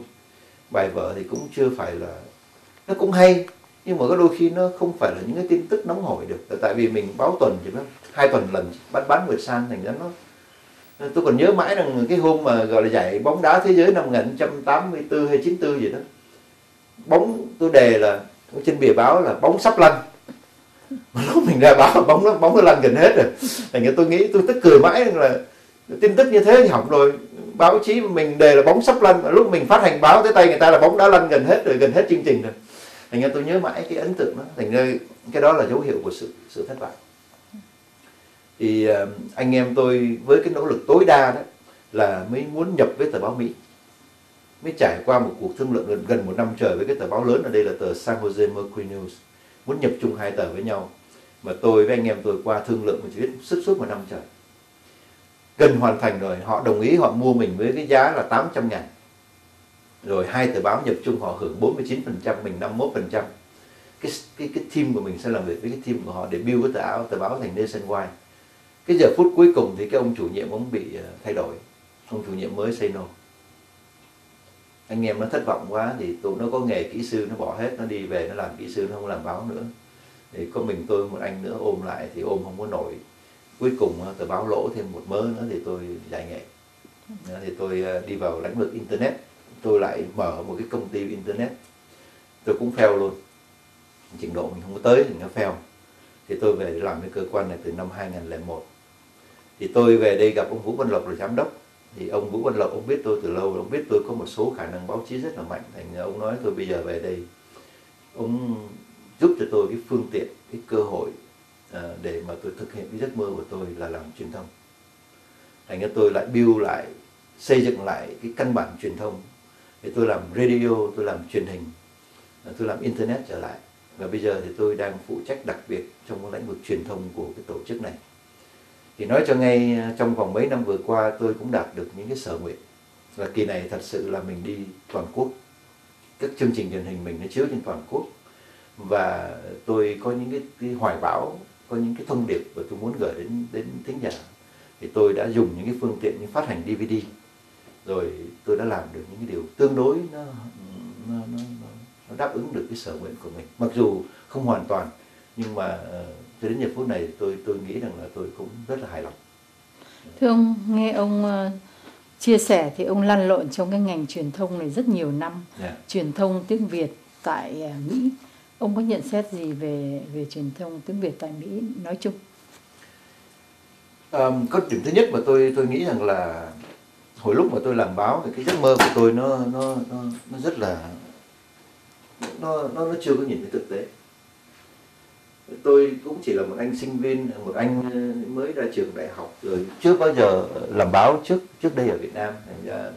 Bài vở thì cũng chưa phải là, nó cũng hay nhưng mà có đôi khi nó không phải là những cái tin tức nóng hổi được. Tại vì mình báo tuần chỉ có hai tuần lần bắt bán người sang, thành ra nó tôi còn nhớ mãi rằng cái hôm mà gọi là giải bóng đá thế giới năm một nghìn chín trăm tám mươi tư hay chín tư gì đó, bóng tôi đề là trên bìa báo là bóng sắp lăn, mà lúc mình ra báo bóng nó bóng nó lăn gần hết rồi. Thành ra tôi nghĩ tôi tức cười mãi rằng là tin tức như thế thì hỏng rồi, báo chí mình đề là bóng sắp lăn mà lúc mình phát hành báo tới tay người ta là bóng đã lăn gần hết rồi, gần hết chương trình rồi. Thành ra tôi nhớ mãi cái ấn tượng đó, thành ra cái đó là dấu hiệu của sự sự thất bại. Thì anh em tôi với cái nỗ lực tối đa đó là mới muốn nhập với tờ báo Mỹ, mới trải qua một cuộc thương lượng gần một năm trời với cái tờ báo lớn ở đây là tờ San Jose Mercury News, muốn nhập chung hai tờ với nhau. Mà tôi với anh em tôi qua thương lượng một chuyện suốt suốt một năm trời, gần hoàn thành rồi họ đồng ý, họ mua mình với cái giá là tám trăm ngàn. Rồi hai tờ báo nhập chung họ hưởng bốn mươi chín phần trăm, mình năm mươi mốt phần trăm. Cái, cái, cái team của mình sẽ làm việc với cái team của họ để build cái tờ báo, tờ báo thành nationwide. Cái giờ phút cuối cùng thì cái ông chủ nhiệm ông bị thay đổi, ông chủ nhiệm mới say no. Anh em nó thất vọng quá thì tụi nó có nghề kỹ sư, nó bỏ hết, nó đi về nó làm kỹ sư, nó không làm báo nữa. Thì có mình tôi một anh nữa ôm lại thì ôm không có nổi. Cuối cùng tờ báo lỗ thêm một mớ nữa thì tôi giải nghệ. Thì tôi đi vào lĩnh vực internet, tôi lại mở một cái công ty internet. Tôi cũng fail luôn, trình độ mình không có tới thì nó fail. Thì tôi về để làm cái cơ quan này từ năm hai nghìn không trăm lẻ một. Thì tôi về đây gặp ông Vu Van Loc là giám đốc. Thì ông Vu Van Loc ông biết tôi từ lâu, ông biết tôi có một số khả năng báo chí rất là mạnh. Thành ra ông nói tôi bây giờ về đây, ông giúp cho tôi cái phương tiện, cái cơ hội để mà tôi thực hiện cái giấc mơ của tôi là làm truyền thông. Thành ra tôi lại build lại, xây dựng lại cái căn bản truyền thông. Thì tôi làm radio, tôi làm truyền hình, tôi làm internet trở lại. Và bây giờ thì tôi đang phụ trách đặc biệt trong cái lĩnh vực truyền thông của cái tổ chức này. Thì nói cho ngay, trong vòng mấy năm vừa qua tôi cũng đạt được những cái sở nguyện. Và kỳ này thật sự là mình đi toàn quốc, các chương trình truyền hình mình nó chiếu trên toàn quốc. Và tôi có những cái, cái hoài bão, có những cái thông điệp mà tôi muốn gửi đến đến thính giả. Thì tôi đã dùng những cái phương tiện như phát hành đê vê đê. Rồi tôi đã làm được những cái điều tương đối nó, nó, nó, nó đáp ứng được cái sở nguyện của mình. Mặc dù không hoàn toàn, nhưng mà cho đến giờ phút này tôi tôi nghĩ rằng là tôi cũng rất là hài lòng. Thưa ông, nghe ông chia sẻ thì ông lăn lộn trong cái ngành truyền thông này rất nhiều năm. Yeah. Truyền thông tiếng Việt tại Mỹ. Ông có nhận xét gì về về truyền thông tiếng Việt tại Mỹ nói chung? À, có điểm thứ nhất mà tôi tôi nghĩ rằng là hồi lúc mà tôi làm báo thì cái giấc mơ của tôi nó nó nó, nó rất là nó nó nó chưa có nhìn thấy thực tế. Tôi cũng chỉ là một anh sinh viên, một anh mới ra trường đại học, rồi chưa bao giờ làm báo trước trước đây ở Việt Nam.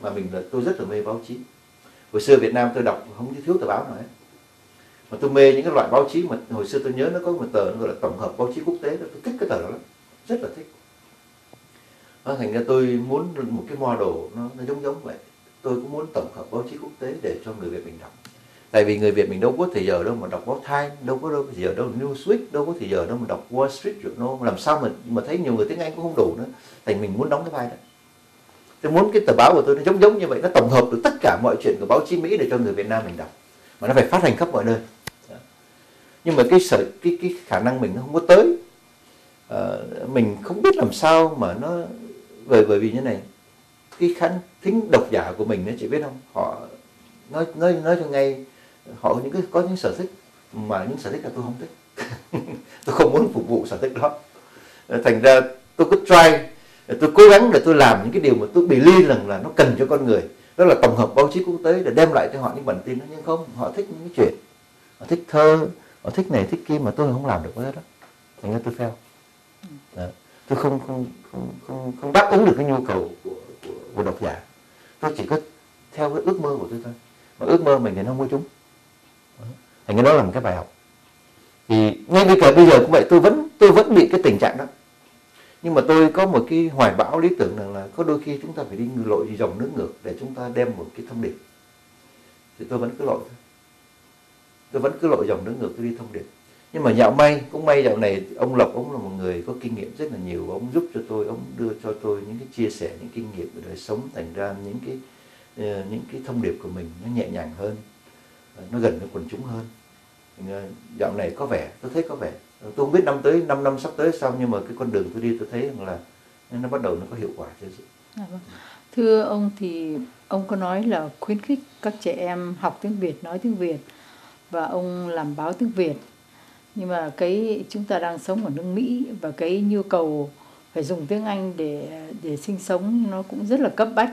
Mà mình là tôi rất là mê báo chí. Hồi xưa Việt Nam tôi đọc không thiếu tờ báo nào hết. Mà tôi mê những cái loại báo chí mà hồi xưa tôi nhớ nó có một tờ nó gọi là tổng hợp báo chí quốc tế đó. Tôi thích cái tờ đó lắm, rất là thích. Nó thành ra tôi muốn một cái model nó, nó giống giống vậy. Tôi cũng muốn tổng hợp báo chí quốc tế để cho người Việt mình đọc. Tại vì người Việt mình đâu có thời giờ đâu mà đọc báo Time, đâu có đâu giờ đâu Newsweek, đâu có thời giờ đâu mà đọc Wall Street Journal. Làm sao mà mà thấy nhiều người tiếng Anh cũng không đủ nữa. Thành mình muốn đóng cái vai đó. Tôi muốn cái tờ báo của tôi nó giống giống như vậy, nó tổng hợp được tất cả mọi chuyện của báo chí Mỹ để cho người Việt Nam mình đọc. Mà nó phải phát hành khắp mọi nơi. Nhưng mà cái sở cái cái khả năng mình nó không có tới. À, mình không biết làm sao mà nó bởi bởi vì như này, cái khán thính độc giả của mình nó chỉ biết không, họ nói nói nói cho ngay, họ những cái có những sở thích mà những sở thích là tôi không thích. Tôi không muốn phục vụ sở thích đó. Thành ra tôi cứ try, tôi cố gắng để tôi làm những cái điều mà tôi believe rằng là nó cần cho con người. Đó là tổng hợp báo chí quốc tế để đem lại cho họ những bản tin đó, nhưng không, họ thích những cái chuyện, họ thích thơ, họ thích này thích kia mà tôi không làm được cái đó. Thành ra tôi fail. Đó. Tôi không không không không đáp ứng được cái nhu cầu của, của, của độc giả. Tôi chỉ có theo cái ước mơ của tôi thôi. Mà ước mơ mình thì nó không có trúng. Thành ra đó là một cái bài học. Thì ngay bây giờ bây giờ cũng vậy, tôi vẫn tôi vẫn bị cái tình trạng đó. Nhưng mà tôi có một cái hoài bão lý tưởng rằng là có đôi khi chúng ta phải đi lội dòng nước ngược để chúng ta đem một cái thông điệp. Thì tôi vẫn cứ lội thôi. Tôi vẫn cứ lội dòng nước ngược, tôi đi thông điệp. Nhưng mà dạo may, cũng may dạo này ông Lộc, ông là một người có kinh nghiệm rất là nhiều, ông giúp cho tôi, ông đưa cho tôi những cái chia sẻ, những kinh nghiệm về đời sống, thành ra những cái những cái thông điệp của mình nó nhẹ nhàng hơn, nó gần với quần chúng hơn. Dạo này có vẻ, tôi thấy có vẻ, tôi không biết năm tới, năm năm sắp tới sao, nhưng mà cái con đường tôi đi tôi thấy rằng là nó bắt đầu nó có hiệu quả chứ. À, vâng. Thưa ông thì ông có nói là khuyến khích các trẻ em học tiếng Việt, nói tiếng Việt và ông làm báo tiếng Việt. Nhưng mà cái chúng ta đang sống ở nước Mỹ và cái nhu cầu phải dùng tiếng Anh để để sinh sống nó cũng rất là cấp bách.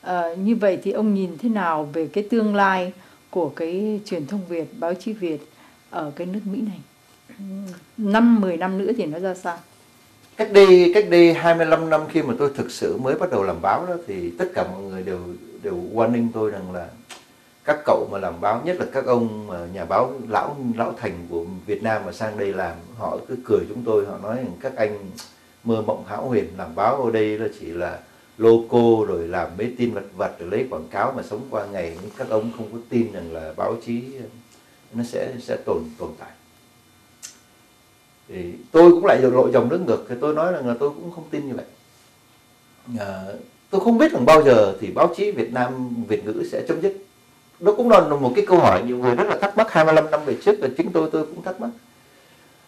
À, như vậy thì ông nhìn thế nào về cái tương lai của cái truyền thông Việt, báo chí Việt ở cái nước Mỹ này? năm mười năm nữa thì nó ra sao? Cách đây cách đây hai mươi lăm năm khi mà tôi thực sự mới bắt đầu làm báo đó thì tất cả mọi người đều đều warning tôi rằng là các cậu mà làm báo, nhất là các ông nhà báo lão lão thành của Việt Nam mà sang đây làm, họ cứ cười chúng tôi, họ nói rằng các anh mơ mộng hão huyền, làm báo ở đây là chỉ là logo rồi làm mấy tin vật vật rồi lấy quảng cáo mà sống qua ngày. Nhưng các ông không có tin rằng là báo chí nó sẽ sẽ tồn tồn tại. Thì tôi cũng lại lộ dòng nước ngược, thì tôi nói rằng là tôi cũng không tin như vậy. À, tôi không biết rằng bao giờ thì báo chí Việt Nam Việt ngữ sẽ chấm dứt. Đó cũng là một cái câu hỏi nhiều người rất là thắc mắc. Hai mươi lăm năm về trước và chính tôi tôi cũng thắc mắc.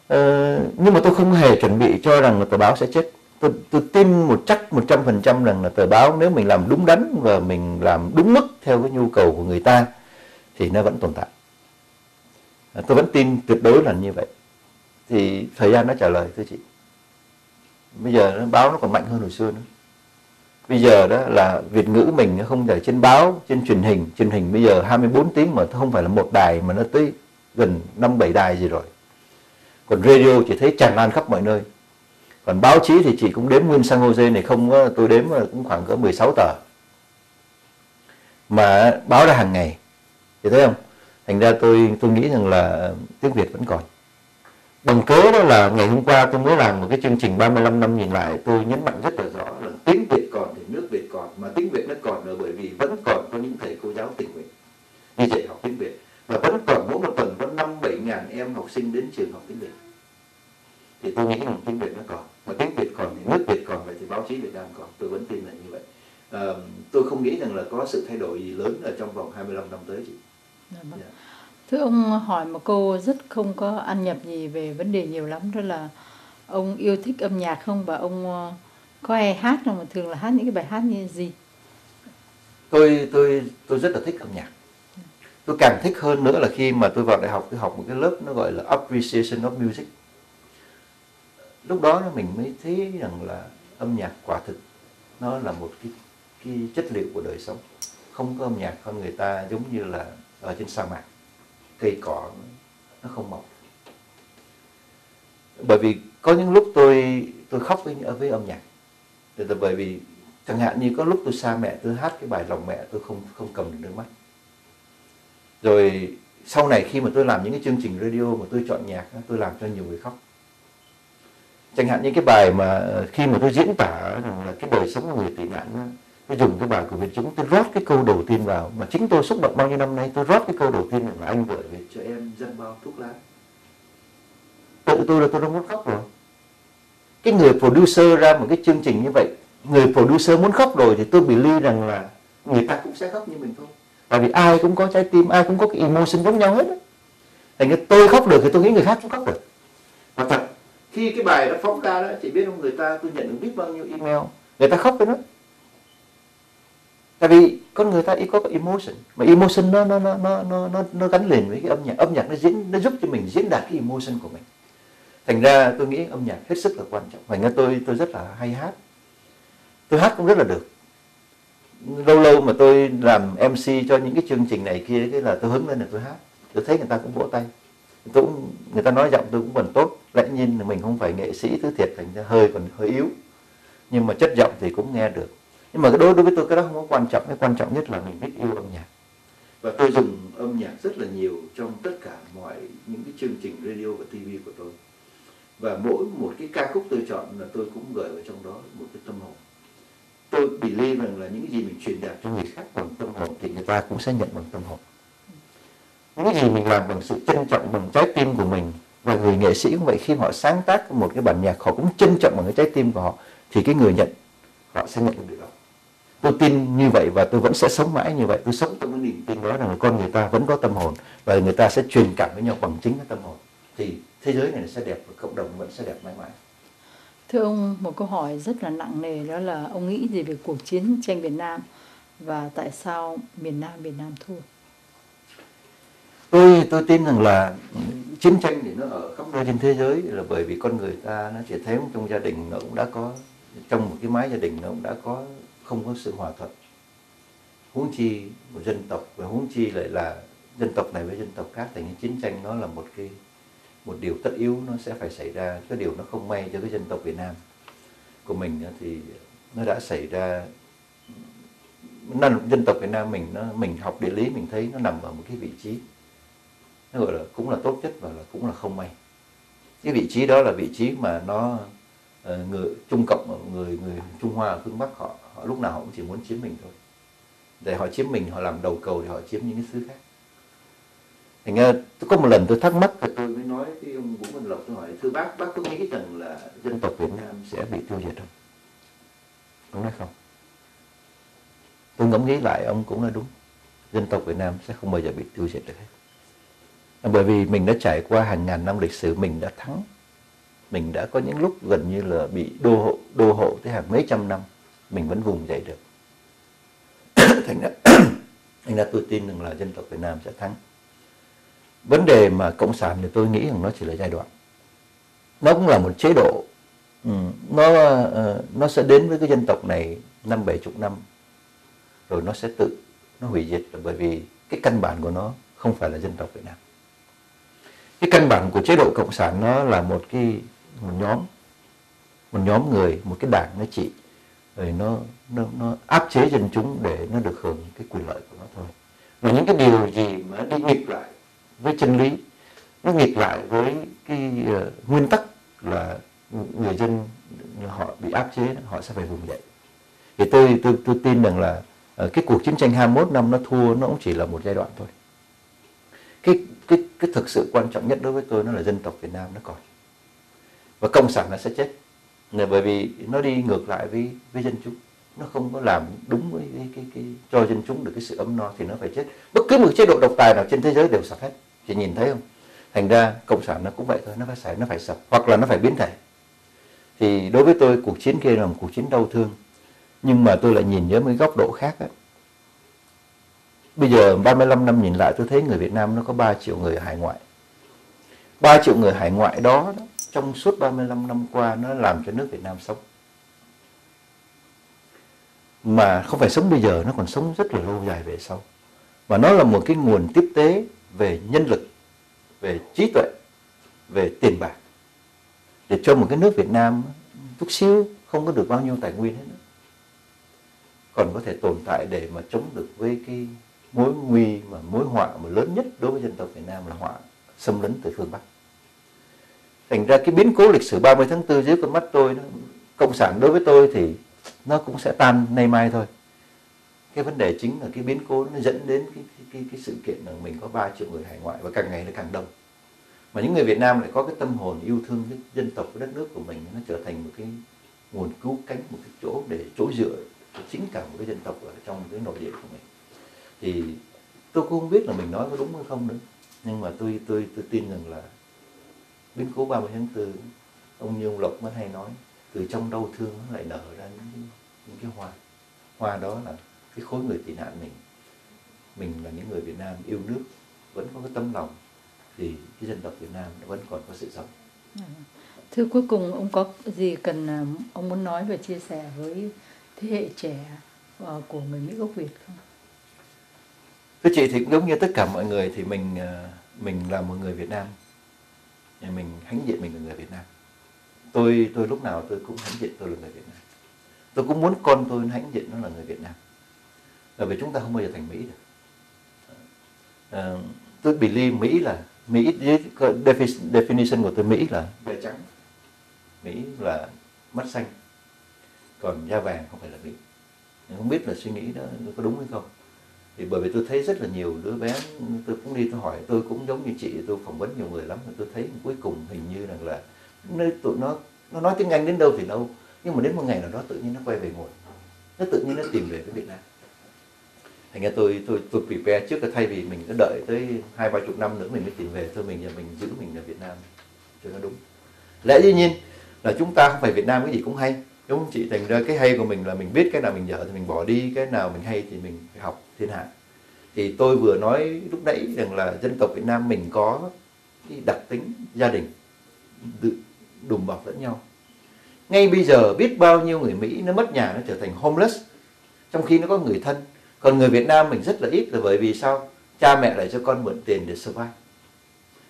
À, nhưng mà tôi không hề chuẩn bị cho rằng là tờ báo sẽ chết. Tôi, tôi tin một chắc một trăm phần trăm rằng là tờ báo nếu mình làm đúng đắn và mình làm đúng mức theo cái nhu cầu của người ta thì nó vẫn tồn tại. À, tôi vẫn tin tuyệt đối là như vậy. Thì thời gian nó trả lời thưa chị. Bây giờ nó, báo nó còn mạnh hơn hồi xưa nữa. Bây giờ đó là Việt ngữ mình nó không thể trên báo, trên truyền hình. Truyền hình bây giờ hai mươi bốn tiếng mà không phải là một đài mà nó tới gần năm bảy đài gì rồi. Còn radio chỉ thấy tràn lan khắp mọi nơi. Còn báo chí thì chị cũng đếm nguyên San Jose này không, tôi đếm cũng khoảng có mười sáu tờ. Mà báo ra hàng ngày. Chị thấy không? Thành ra tôi tôi nghĩ rằng là tiếng Việt vẫn còn. Bằng cớ đó là ngày hôm qua tôi mới làm một cái chương trình ba mươi lăm năm nhìn lại, tôi nhấn mạnh rất là rõ là tiếng Việt còn thì nước Việt còn, mà tiếng Việt nó còn là bởi vì vẫn còn có những thầy cô giáo tình nguyện đi dạy học tiếng Việt, và vẫn còn mỗi một tuần có năm bảy ngàn em học sinh đến trường học tiếng Việt. Thì tôi nghĩ rằng tiếng Việt nó còn, mà tiếng Việt còn thì nước Việt còn, vậy thì báo chí Việt Nam còn, tôi vẫn tin là như vậy. À, tôi không nghĩ rằng là có sự thay đổi gì lớn ở trong vòng hai mươi lăm năm tới chị. Thưa ông, hỏi một câu rất không có ăn nhập gì về vấn đề nhiều lắm, đó là ông yêu thích âm nhạc không và ông có hay hát không, mà thường là hát những cái bài hát như gì? Tôi tôi tôi rất là thích âm nhạc. Tôi càng thích hơn nữa là khi mà tôi vào đại học, tôi học một cái lớp nó gọi là Appreciation of Music. Lúc đó mình mới thấy rằng là âm nhạc quả thực nó là một cái, cái chất liệu của đời sống. Không có âm nhạc con người ta giống như là ở trên sa mạc, cây cỏ nó không mọc. Bởi vì có những lúc tôi tôi khóc với, với âm nhạc. Bởi vì chẳng hạn như có lúc tôi xa mẹ, tôi hát cái bài Lòng Mẹ, tôi không không cầm được nước mắt. Rồi sau này khi mà tôi làm những cái chương trình radio mà tôi chọn nhạc, tôi làm cho nhiều người khóc. Chẳng hạn như cái bài mà khi mà tôi diễn tả rằng là cái đời sống của người tị nạn, tôi dùng cái bài của Viet Dzung, tôi rót cái câu đầu tiên vào, mà chính tôi xúc động bao nhiêu năm nay, tôi rót cái câu đầu tiên là anh gửi về cho em dâng bao thuốc lá. Tự tôi là tôi đã muốn khóc rồi. Cái người producer ra một cái chương trình như vậy, người producer muốn khóc rồi thì tôi believe rằng là người ta cũng sẽ khóc như mình thôi. Tại vì ai cũng có trái tim, ai cũng có cái emotion giống nhau hết. Thành ra tôi khóc được thì tôi nghĩ người khác cũng khóc được. Và thật, khi cái bài đó phóng ra đó, chị biết không, người ta, tôi nhận được biết bao nhiêu email, người ta khóc với nó. Tại vì con người ta ít có emotion, mà emotion nó nó nó nó nó nó gắn liền với cái âm nhạc, âm nhạc nó diễn nó giúp cho mình diễn đạt cái emotion của mình. Thành ra tôi nghĩ âm nhạc hết sức là quan trọng. Thành ra tôi tôi rất là hay hát, tôi hát cũng rất là được. Lâu lâu mà tôi làm em xê cho những cái chương trình này kia, cái là tôi hứng lên là tôi hát, tôi thấy người ta cũng vỗ tay, tôi cũng, người ta nói giọng tôi cũng còn tốt. Lẽ nhiên là mình không phải nghệ sĩ thứ thiệt, thành ra hơi còn hơi yếu, nhưng mà chất giọng thì cũng nghe được. Nhưng mà đối đối với tôi cái đó không có quan trọng, cái quan trọng nhất là mình biết yêu âm nhạc. Và tôi dùng âm nhạc rất là nhiều trong tất cả mọi những cái chương trình radio và ti vi của tôi. Và mỗi một cái ca khúc tôi chọn là tôi cũng gửi vào trong đó một cái tâm hồn. Tôi believe rằng là những gì mình truyền đạt cho người khác bằng tâm hồn thì người ta cũng sẽ nhận bằng tâm hồn. Những gì mình làm bằng sự trân trọng, bằng trái tim của mình Và người nghệ sĩ cũng vậy, khi họ sáng tác một cái bản nhạc, họ cũng trân trọng bằng cái trái tim của họ, thì cái người nhận, họ sẽ nhận được. Tôi tin như vậy và tôi vẫn sẽ sống mãi như vậy. Tôi sống trong cái niềm tin đó rằng con người ta vẫn có tâm hồn và người ta sẽ truyền cảm với nhau bằng chính cái tâm hồn. Thì thế giới này sẽ đẹp và cộng đồng vẫn sẽ đẹp mãi mãi. Thưa ông, một câu hỏi rất là nặng nề đó là ông nghĩ gì về cuộc chiến tranh Việt Nam và tại sao miền Nam Việt Nam thua? Tôi tôi tin rằng là chiến tranh thì nó ở khắp nơi trên thế giới là bởi vì con người ta nó chỉ thấy trong gia đình nó cũng đã có, trong một cái mái gia đình nó cũng đã có không có sự hòa thuận. Huống chi của dân tộc và huống chi lại là dân tộc này với dân tộc khác, thành chiến tranh nó là một cái một điều tất yếu, nó sẽ phải xảy ra. Cái điều nó không may cho cái dân tộc Việt Nam của mình thì nó đã xảy ra. Dân tộc Việt Nam mình nó mình học địa lý mình thấy nó nằm ở một cái vị trí nó gọi là cũng là tốt nhất và là cũng là không may. Cái vị trí đó là vị trí mà nó người Trung Cộng, người người Trung Hoa ở phương Bắc họ, họ lúc nào họ cũng chỉ muốn chiếm mình thôi. Để họ chiếm mình, họ làm đầu cầu để họ chiếm những cái thứ khác. Thành ra tôi có một lần tôi thắc mắc và tôi mới nói với ông Vũ Văn Lộc, tôi hỏi thưa bác, bác có nghĩ rằng là dân tộc Việt Nam sẽ bị tiêu diệt không? Ông nói không. Tôi ngẫm nghĩ lại, ông cũng nói đúng. Dân tộc Việt Nam sẽ không bao giờ bị tiêu diệt được hết. Bởi vì mình đã trải qua hàng ngàn năm lịch sử, mình đã thắng. Mình đã có những lúc gần như là bị đô hộ, đô hộ tới hàng mấy trăm năm, mình vẫn vùng dậy được. Thành ra, thành ra tôi tin rằng là dân tộc Việt Nam sẽ thắng. Vấn đề mà cộng sản thì tôi nghĩ rằng nó chỉ là giai đoạn. Nó cũng là một chế độ. Nó, nó sẽ đến với cái dân tộc này năm bảy chục năm. Rồi nó sẽ tự, nó hủy diệt bởi vì cái căn bản của nó không phải là dân tộc Việt Nam. Cái căn bản của chế độ cộng sản nó là một cái một nhóm, một nhóm người, một cái đảng nó trị, rồi nó, nó nó áp chế dân chúng để nó được hưởng cái quyền lợi của nó thôi. Và những cái điều gì mà đi nghịch lại với chân lý, nó nghịch lại với cái uh, nguyên tắc là người dân họ bị áp chế, họ sẽ phải vùng dậy. Thì tôi tôi tôi tin rằng là uh, cái cuộc chiến tranh hai mươi mốt năm nó thua nó cũng chỉ là một giai đoạn thôi. Cái, cái, cái thực sự quan trọng nhất đối với tôi nó là dân tộc Việt Nam nó còn. Và cộng sản nó sẽ chết. Là bởi vì nó đi ngược lại với, với dân chúng. Nó không có làm đúng với cái, cái, cái cho dân chúng được cái sự ấm no thì nó phải chết. Bất cứ một chế độ độc tài nào trên thế giới đều sập hết. Chị nhìn thấy không? Thành ra cộng sản nó cũng vậy thôi. Nó phải xảy, nó phải sập. Hoặc là nó phải biến thể. Thì đối với tôi cuộc chiến kia là một cuộc chiến đau thương. Nhưng mà tôi lại nhìn với một cái góc độ khác á. Bây giờ ba mươi lăm năm nhìn lại tôi thấy người Việt Nam nó có ba triệu người hải ngoại. ba triệu người hải ngoại đó, đó trong suốt ba mươi lăm năm qua nó làm cho nước Việt Nam sống. Mà không phải sống bây giờ, nó còn sống rất là lâu dài về sau. Và nó là một cái nguồn tiếp tế về nhân lực, về trí tuệ, về tiền bạc. Để cho một cái nước Việt Nam chút xíu không có được bao nhiêu tài nguyên hết nữa. Còn có thể tồn tại để mà chống được với cái mối nguy mà mối họa mà lớn nhất đối với dân tộc Việt Nam là họa xâm lấn từ phương Bắc. Thành ra cái biến cố lịch sử ba mươi tháng tư dưới con mắt tôi, nó, cộng sản đối với tôi thì nó cũng sẽ tan nay mai thôi. Cái vấn đề chính là cái biến cố nó dẫn đến cái, cái, cái, cái sự kiện là mình có ba triệu người hải ngoại và càng ngày nó càng đông. Mà những người Việt Nam lại có cái tâm hồn yêu thương cái dân tộc cái đất nước của mình, nó trở thành một cái nguồn cứu cánh, một cái chỗ để chỗ dựa chính cả một cái dân tộc ở trong cái nội địa của mình. Thì tôi cũng không biết là mình nói có đúng hay không nữa. Nhưng mà tôi tôi tôi tin rằng là biến cố ba mươi tháng tư, ông Như ông Lộc vẫn hay nói, từ trong đau thương nó lại nở ra những, những cái hoa. Hoa đó là cái khối người tị nạn mình. Mình là những người Việt Nam yêu nước, vẫn có cái tấm lòng, thì cái dân tộc Việt Nam vẫn còn có sự sống. Thưa cuối cùng, ông có gì cần ông muốn nói và chia sẻ với thế hệ trẻ của người Mỹ gốc Việt không? Thưa chị, thì cũng giống như tất cả mọi người thì mình mình là một người Việt Nam, mình hãnh diện mình là người Việt Nam. Tôi tôi lúc nào tôi cũng hãnh diện tôi là người Việt Nam. Tôi cũng muốn con tôi hãnh diện nó là người Việt Nam. Bởi vì chúng ta không bao giờ thành Mỹ được. À, tôi believe Mỹ là Mỹ với definition của tôi, Mỹ là da trắng, Mỹ là mắt xanh, còn da vàng không phải là Mỹ. Không biết là suy nghĩ đó có đúng hay không. Thì bởi vì tôi thấy rất là nhiều đứa bé, tôi cũng đi tôi hỏi, tôi cũng giống như chị, tôi phỏng vấn nhiều người lắm, tôi thấy cuối cùng hình như rằng là nơi tụi nó nó nói tiếng Anh đến đâu thì đâu, nhưng mà đến một ngày nào đó tự nhiên nó quay về nguồn, nó tự nhiên nó tìm về với Việt Nam. Thành ra tôi tôi tôi prepare trước, là thay vì mình cứ đợi tới hai ba chục năm nữa mình mới tìm về, thôi mình là mình giữ mình là Việt Nam cho nó đúng. Lẽ dĩ nhiên là chúng ta không phải Việt Nam cái gì cũng hay, đúng không chị? Thành ra cái hay của mình là mình biết cái nào mình dở thì mình bỏ đi, cái nào mình hay thì mình phải học thiên hạ. Thì tôi vừa nói lúc nãy rằng là dân tộc Việt Nam mình có cái đặc tính gia đình đùm bọc lẫn nhau. Ngay bây giờ biết bao nhiêu người Mỹ nó mất nhà, nó trở thành homeless, trong khi nó có người thân. Còn người Việt Nam mình rất là ít, là bởi vì sao? Cha mẹ lại cho con mượn tiền để survive,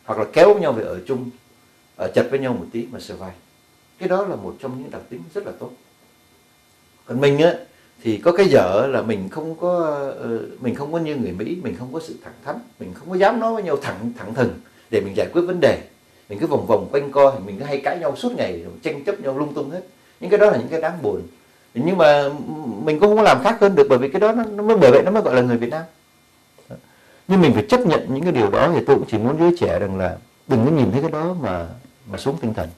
hoặc là kéo nhau về ở chung, ở chật với nhau một tí mà survive. Cái đó là một trong những đặc tính rất là tốt. Còn mình á, thì có cái dở là mình không có mình không có như người Mỹ, mình không có sự thẳng thắn, mình không có dám nói với nhau thẳng thẳng thừng để mình giải quyết vấn đề. Mình cứ vòng vòng quanh co, mình cứ hay cãi nhau suốt ngày, tranh chấp nhau lung tung hết. Những cái đó là những cái đáng buồn. Nhưng mà mình cũng không có làm khác hơn được, bởi vì cái đó nó, nó mới, bởi vậy nó mới gọi là người Việt Nam. Nhưng mình phải chấp nhận những cái điều đó. Thì tôi cũng chỉ muốn giới trẻ rằng là đừng có nhìn thấy cái đó mà mà xuống tinh thần.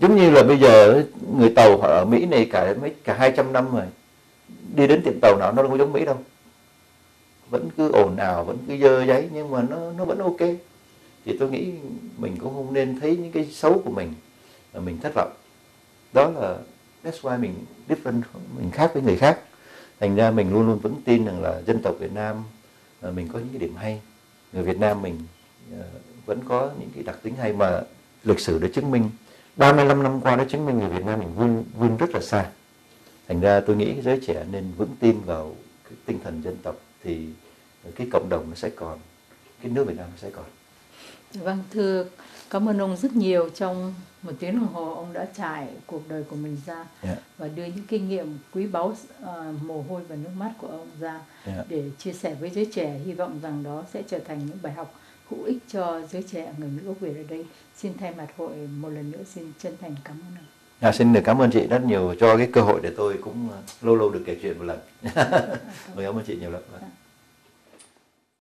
Giống như là bây giờ người Tàu ở Mỹ này cả mấy cả hai trăm năm rồi, đi đến tiệm Tàu nào nó đâu có giống Mỹ đâu, vẫn cứ ồn ào, vẫn cứ dơ giấy, nhưng mà nó nó vẫn ok. Thì tôi nghĩ mình cũng không nên thấy những cái xấu của mình mà mình thất vọng. Đó là that's why mình different, mình khác với người khác. Thành ra mình luôn luôn vững tin rằng là dân tộc Việt Nam mình có những cái điểm hay, người Việt Nam mình vẫn có những cái đặc tính hay mà lịch sử đã chứng minh. ba mươi lăm năm qua đã chứng minh người Việt Nam mình vươn, vươn rất là xa. Thành ra tôi nghĩ giới trẻ nên vững tin vào cái tinh thần dân tộc, thì cái cộng đồng nó sẽ còn, cái nước Việt Nam nó sẽ còn. Vâng, thưa, cảm ơn ông rất nhiều. Trong một tiếng đồng hồ ông đã trải cuộc đời của mình ra, yeah, và đưa những kinh nghiệm quý báu, uh, mồ hôi và nước mắt của ông ra, yeah, để chia sẻ với giới trẻ. Hy vọng rằng đó sẽ trở thành những bài học hữu ích cho giới trẻ người Mỹ gốc Việt ở đây. Xin thay mặt hội một lần nữa xin chân thành cảm ơn ông. À, xin được cảm ơn chị rất nhiều cho cái cơ hội để tôi cũng lâu lâu được kể chuyện một lần. Cảm ơn chị nhiều lắm.